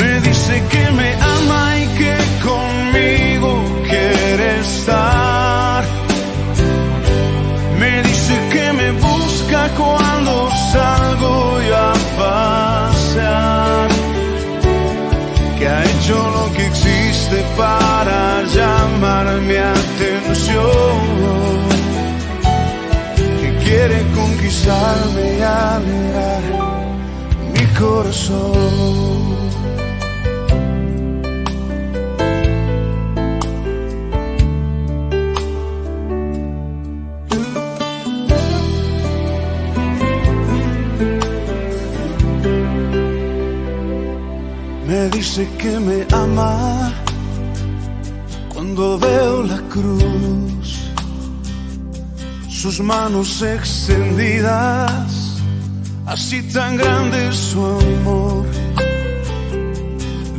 Me dice que me ama y que conmigo quiere estar. Me dice que me busca cuando salgo yo a pasear. Que ha hecho lo que existe para llamar mi atención. Que quiere conquistarme y alegrar mi corazón. Me dice que me ama cuando veo la cruz, sus manos extendidas, así tan grande es su amor.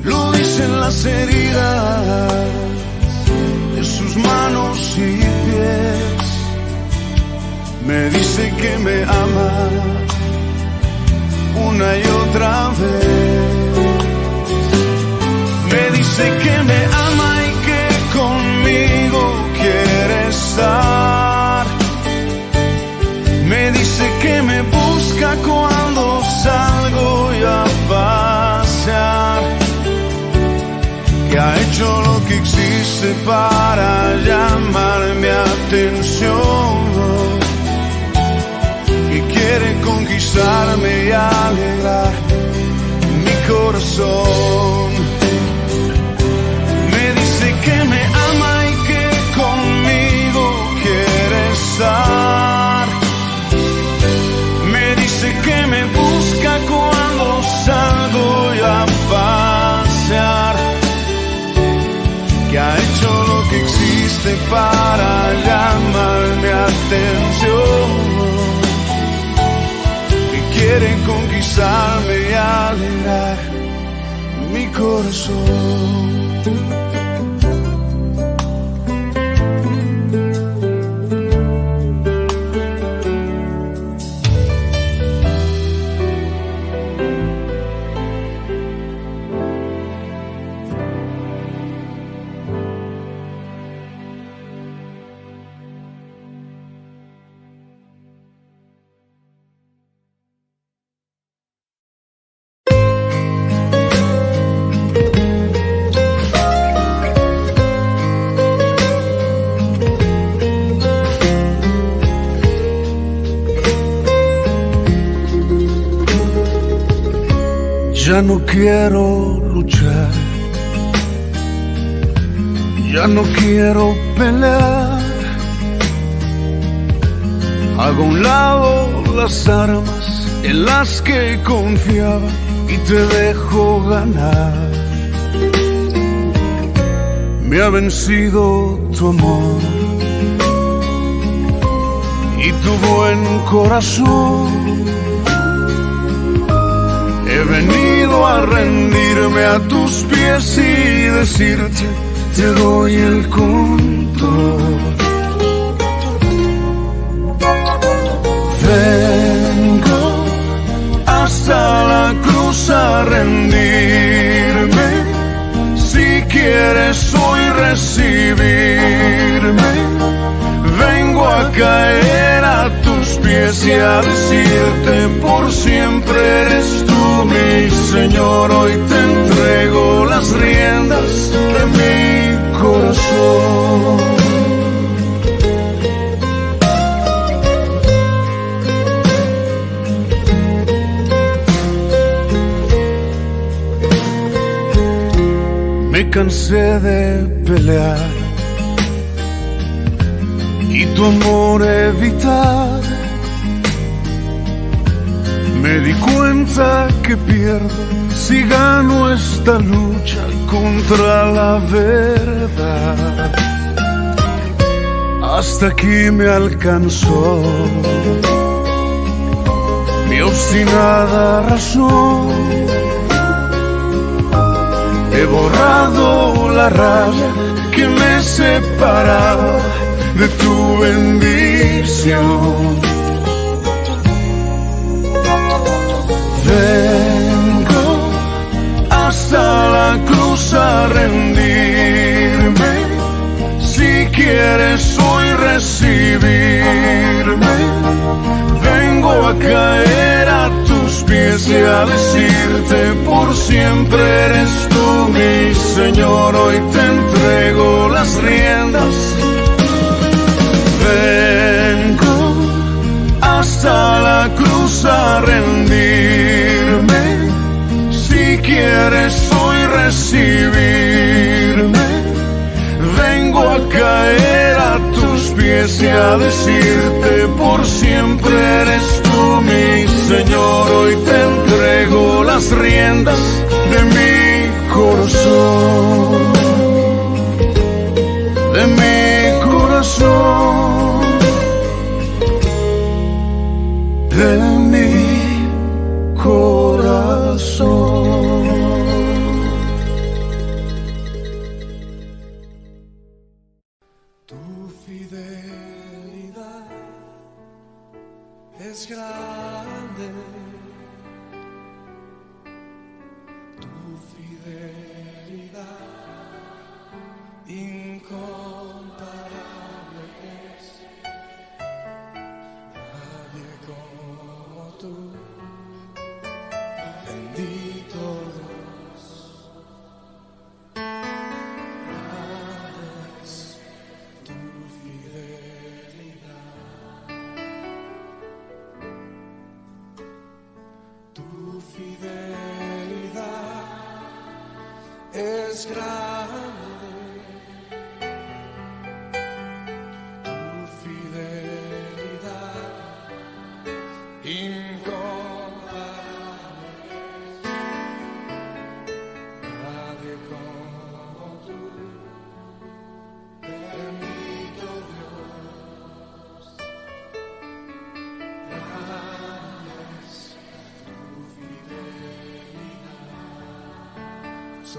Lo dicen las heridas de sus manos y pies. Me dice que me ama una y otra vez. Me dice que me ama y que conmigo quiere estar. Me dice que me busca cuando salgo yo a pasear. Que ha hecho lo que existe para llamar mi atención. Que quiere conquistarme y alegrar mi corazón. Que me ama y que conmigo quiere estar. Me dice que me busca cuando salgo yo a pasear. Que ha hecho lo que existe para llamar mi atención. Que quiere conquistarme y alegrar mi corazón. Ya no quiero luchar, ya no quiero pelear. Hago a un lado las armas en las que confiaba y te dejo ganar. Me ha vencido tu amor y tu buen corazón. He venido a rendirme a tus pies y decirte, te doy el control. Vengo hasta la cruz a rendirme, si quieres hoy recibirme. Vengo a caer a tus pies y a decirte, por siempre eres tú. mi Señor, hoy te entrego las riendas de mi corazón. Me cansé de pelear y tu amor evitar. Me di cuenta que pierdo si gano esta lucha contra la verdad. Hasta aquí me alcanzó mi obstinada razón. He borrado la raya que me separaba de tu bendición. Vengo hasta la cruz a rendirme. Si quieres hoy recibirme, vengo a caer a tus pies y a decirte por siempre eres tú. Mi Señor, hoy te entrego las riendas. Vengo hasta la cruz a rendirme. Si quieres hoy recibirme, vengo a caer a tus pies y a decirte por siempre eres tú, mi Señor. Hoy te entrego las riendas de mi corazón, de mi corazón, de mi corazón. Tu fidelidad es grande.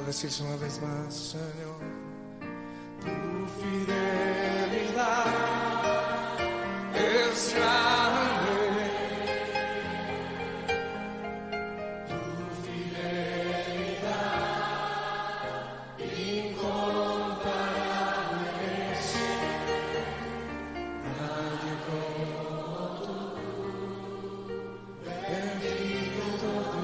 Decir una vez más, Señor, tu fidelidad es grande, tu fidelidad incomparable es, nadie como tú, bendito Dios.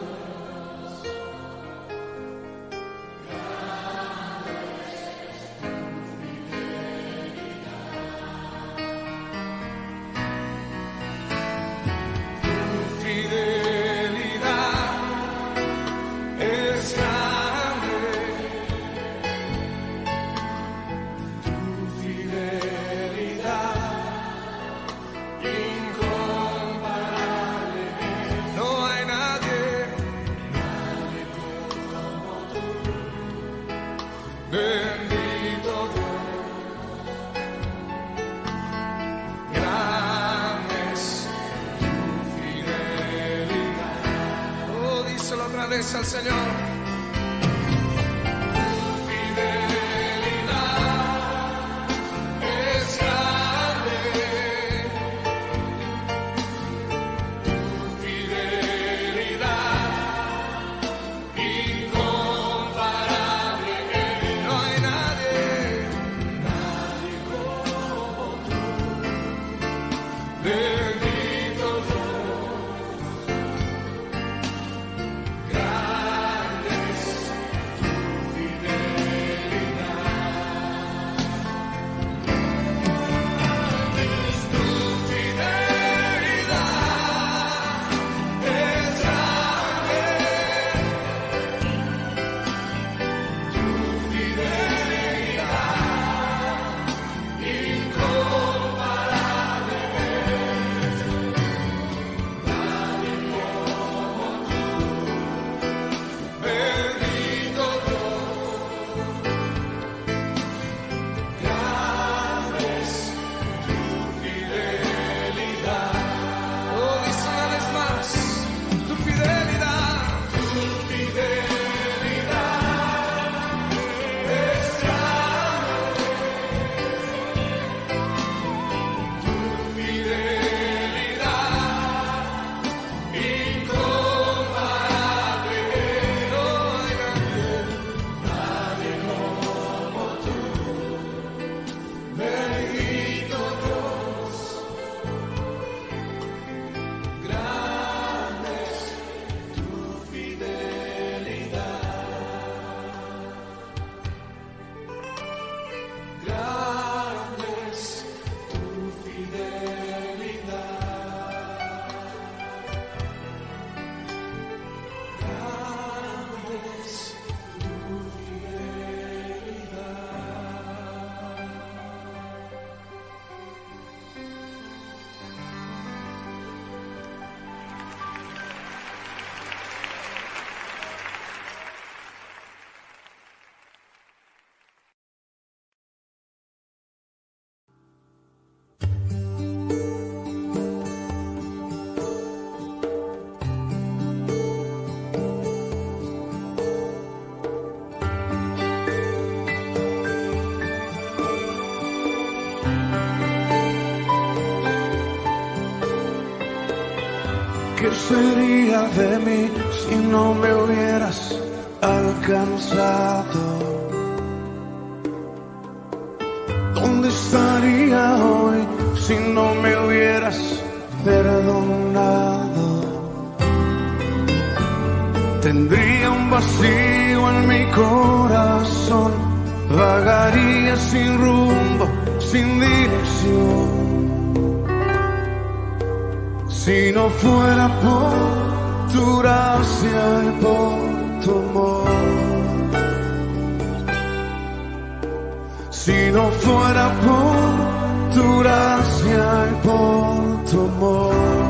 Al Señor. ¿Qué sería de mí si no me hubieras alcanzado? ¿Dónde estaría hoy si no me hubieras perdonado? Tendría un vacío en mi corazón, vagaría sin rumbo, sin dirección. Si no fuera por tu gracia y por tu amor, si no fuera por tu gracia y por tu amor,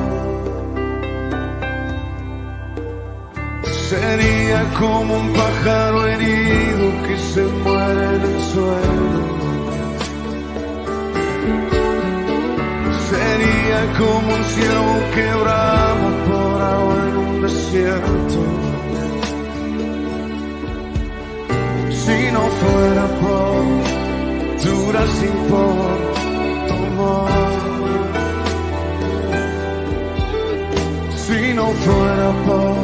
sería como un pájaro herido que se muere en el suelo. Sería como un ciervo quebrado por agua en un desierto. Si no fuera por tu gracia y por tu amor, si no fuera por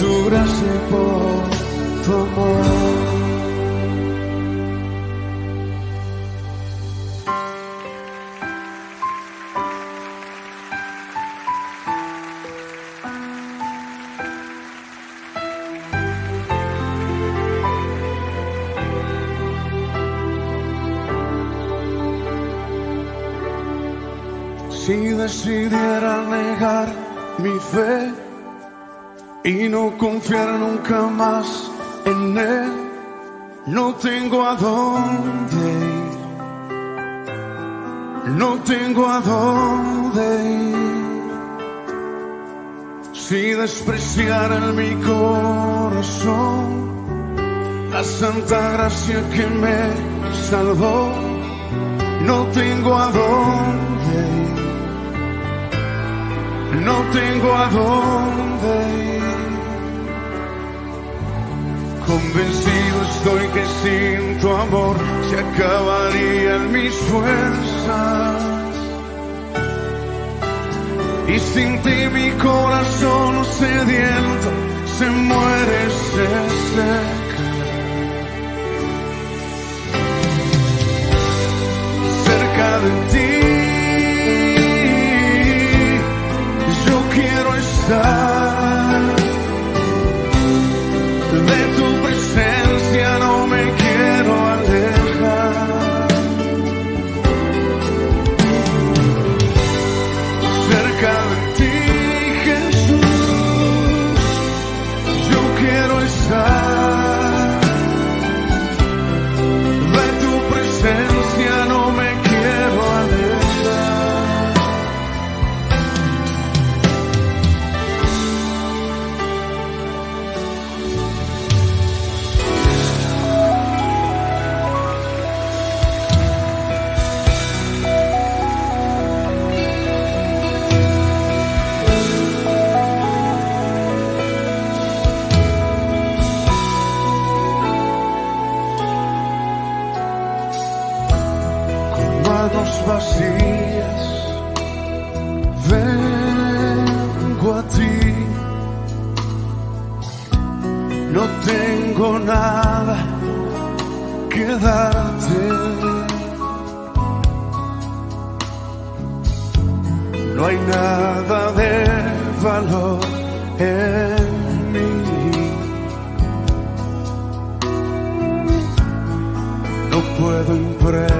tu gracia y por tu amor. Si decidiera negar mi fe y no confiar nunca más en Él, no tengo a dónde ir, no tengo a dónde ir. Si despreciara en mi corazón la santa gracia que me salvó, no tengo a dónde ir, no tengo a dónde ir. Convencido estoy que sin tu amor se acabarían mis fuerzas, y sin ti mi corazón sediento se muere, se seca. Cerca de ti quiero estar, de tu presencia no me quiero alejar. Cerca de ti, Jesús, yo quiero estar, de tu presencia no me quiero alejar. Vacías, vengo a ti, no tengo nada que darte, no hay nada de valor en mí, no puedo impresionar.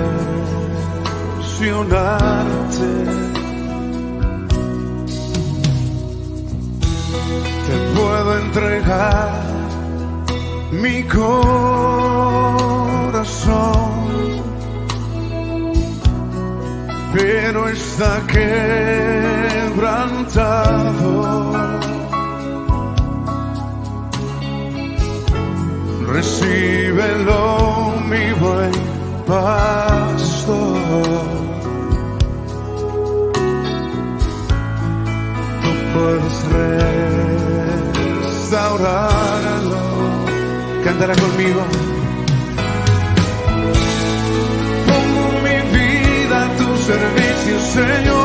Te puedo entregar mi corazón, pero está quebrantado. Recíbelo, mi buen pastor. Puedes restaurarlo. Cántala conmigo. Pongo mi vida a tu servicio, Señor.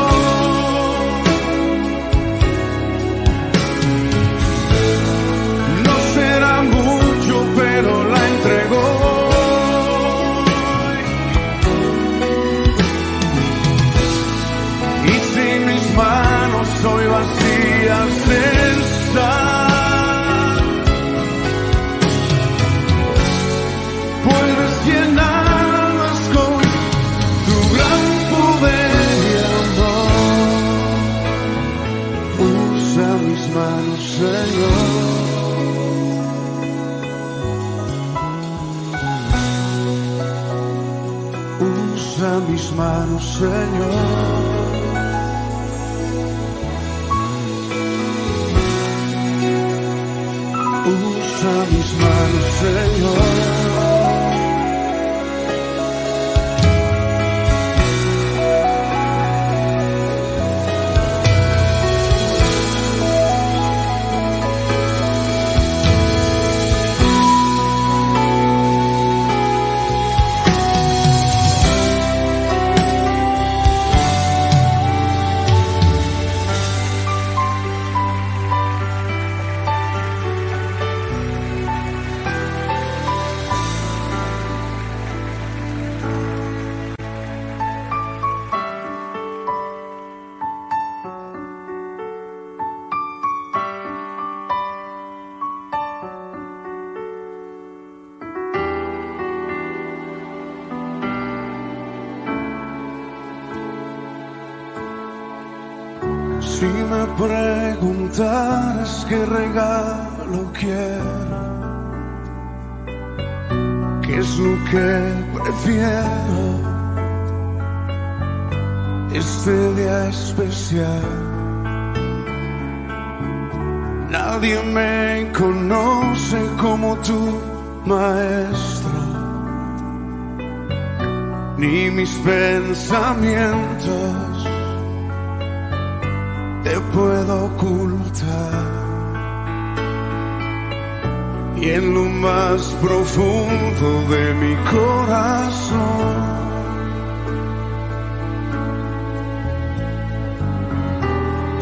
tus manos, Señor. Usa mis manos, Señor. Si me preguntaras qué regalo quiero, qué es lo que prefiero, este día especial, nadie me conoce como tu maestro, ni mis pensamientos te puedo ocultar, y en lo más profundo de mi corazón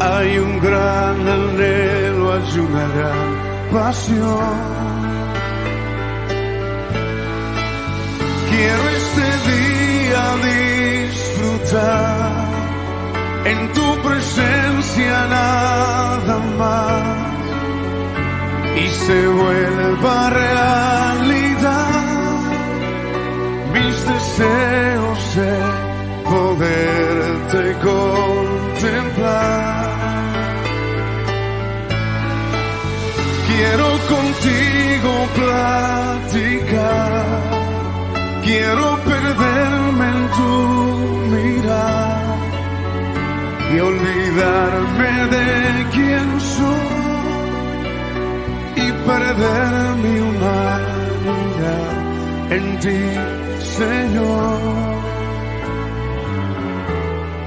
hay un gran anhelo, hay una gran pasión. Quiero este día disfrutar en tu presencia, nada más, y se vuelva realidad mis deseos de poderte contemplar. Quiero contigo platicar, quiero perderme en tu mirar y olvidarme de quién soy y perder mi humanidad en ti, Señor.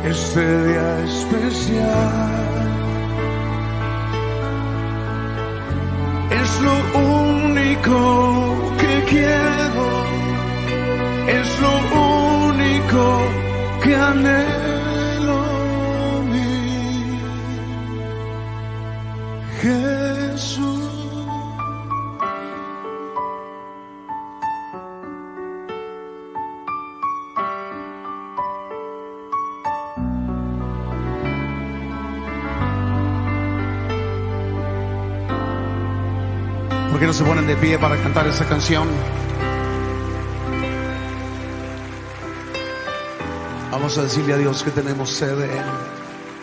Este día especial es lo único que quiero, es lo único que anhelo. Jesús, ¿por qué no se ponen de pie para cantar esa canción? Vamos a decirle a Dios que tenemos sed de Él,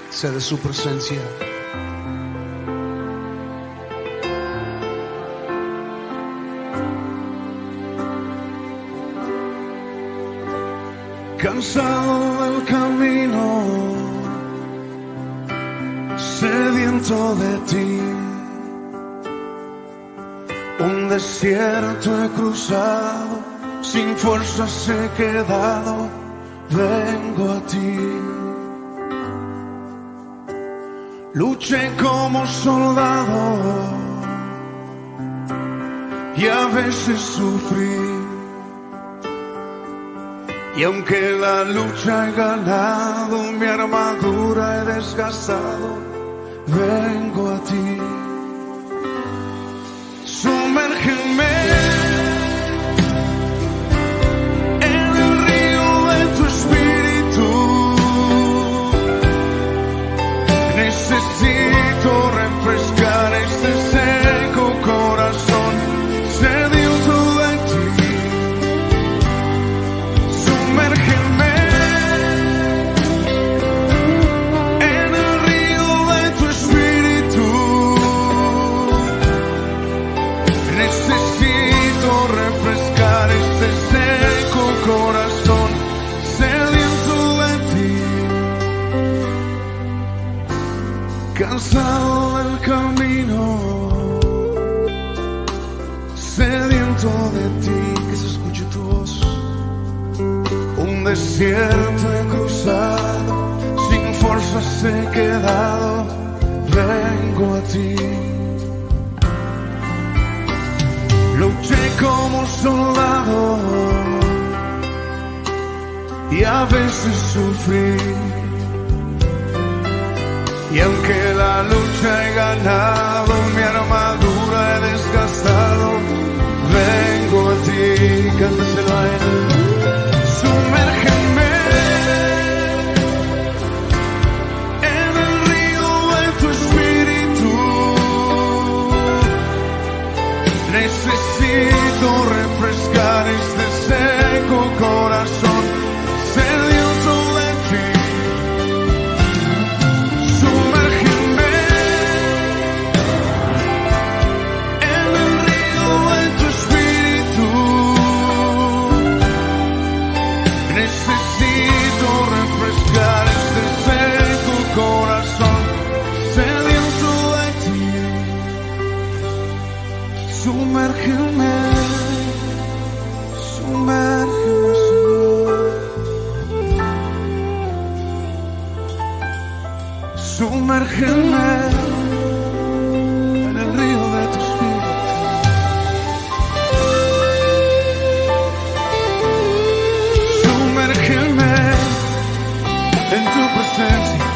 sed de su presencia. Cansado del camino, sediento de ti, un desierto he cruzado, sin fuerzas he quedado, vengo a ti. Luché como soldado y a veces sufrí, y aunque la lucha he ganado, mi armadura he desgastado, vengo a ti. Sumérgeme en el río de tu espíritu, necesito refrescar este seco corazón, sediento de ti. Sumérgeme en el río de tu espíritu, necesito Cansado del camino, sediento de ti, que se escuche tu voz. Un desierto he cruzado, sin fuerzas he quedado, vengo a ti. Luché como soldado y a veces sufrí. Y aunque la lucha he ganado, mi armadura he desgastado, vengo a ti, cántaselo a él. Sumérgeme en el río de tu espíritu. Necesito refrescar este seco corazón, sediento de ti. Sumérgeme, sumérgeme, Señor. Sumérgeme en el río de tu espíritu. Sumérgeme en tu presencia.